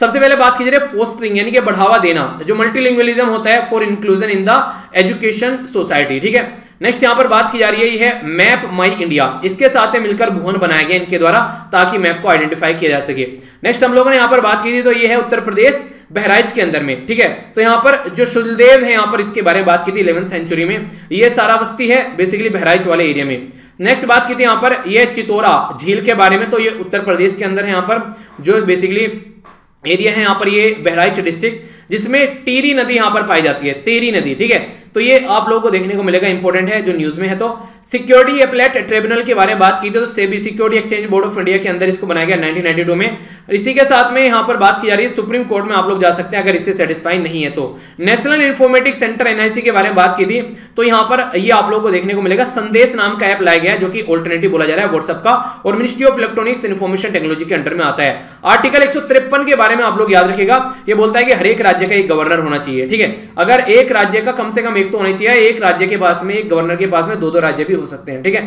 सबसे पहले बात की जा रही है फोस्टरिंग यानी कि बढ़ावा देना, जो मल्टीलिंगुअलिज्म होता है for inclusion in the education society, ठीक है। नेक्स्ट यहाँ पर बात की जा रही है मैप माय इंडिया, इसके साथ में मिलकर भुवन बनाया गया इनके द्वारा, ताकि मैप को आइडेंटिफाई किया जा सके। नेक्स्ट हम लोगों ने यहाँ पर बात की थी, तो ये है उत्तर प्रदेश बहराइच के अंदर में, ठीक है। तो यहाँ पर जो सुलदेव है यहाँ पर इसके बारे में बात की थी 11वीं सेंचुरी में, ये सारावस्ती है बेसिकली बहराइच वाले एरिया में। नेक्स्ट बात की थी यहाँ पर ये चितौरा झील के बारे में, तो ये उत्तर प्रदेश के अंदर है यहाँ पर जो बेसिकली एरिया है यहाँ पर, ये बहराइच डिस्ट्रिक्ट, जिसमें टेरी नदी यहाँ पर पाई जाती है, टेरी नदी, ठीक है। तो ये आप लोगों को देखने को मिलेगा, इंपॉर्टेंट है जो न्यूज में है। तो सिक्योरिटी अपीलेट ट्रिब्यूनल के बारे में बात की थी, तो SEBI security exchange board of India के अंदर इसको बनाया गया 1992 में। इसी के साथ में यहाँ पर बात की जा रही है सुप्रीम कोर्ट में आप लोग जा सकते हैं अगर इससे सेटिस्फाई नहीं है तो। नेशनल इन्फॉर्मेटिक सेंटर एनआईसी के बारे में बात की थी, तो यहाँ पर ये आप लोगों को देखने को मिलेगा। संदेश नाम का ऐप लाया गया जो कि ऑल्टरनेटिव बोला जा रहा है व्हाट्सएप का, और ministry of electronics information technology के अंडर में आता है। आर्टिकल 153 के बारे में आप लोग याद रखेगा, ये बोलता है कि हर एक राज्य का एक गवर्नर होना चाहिए, ठीक है। अगर एक राज्य का कम से कम तो होना चाहिए, एक राज्य के पास में, एक गवर्नर के पास में दो राज्य भी हो सकते हैं, ठीक है।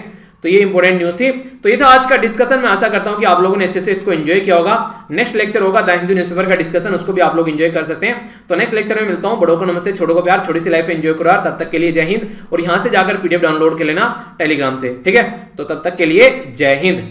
तो ये इंपॉर्टेंट न्यूज़ थी। तो ये था आज का डिस्कशन, मैं आशा करता हूं कि आप लोगों ने अच्छे से इसको एंजॉय किया होगा। नेक्स्ट लेक्चर होगा द हिंदू न्यूज़पेपर का डिस्कशन, उसको भी आप लोग एंजॉय कर सकते हैं। तो नेक्स्ट लेक्चर में मिलता हूं। बड़ों को नमस्ते, छोटों को प्यार, छोटी सी लाइफ एंजॉय करो यार। तब तक के लिए जय हिंद, और यहां से जाकर पीडीएफ डाउनलोड कर लेना टेलीग्राम से, ठीक है। तो तब तक के लिए जय हिंद।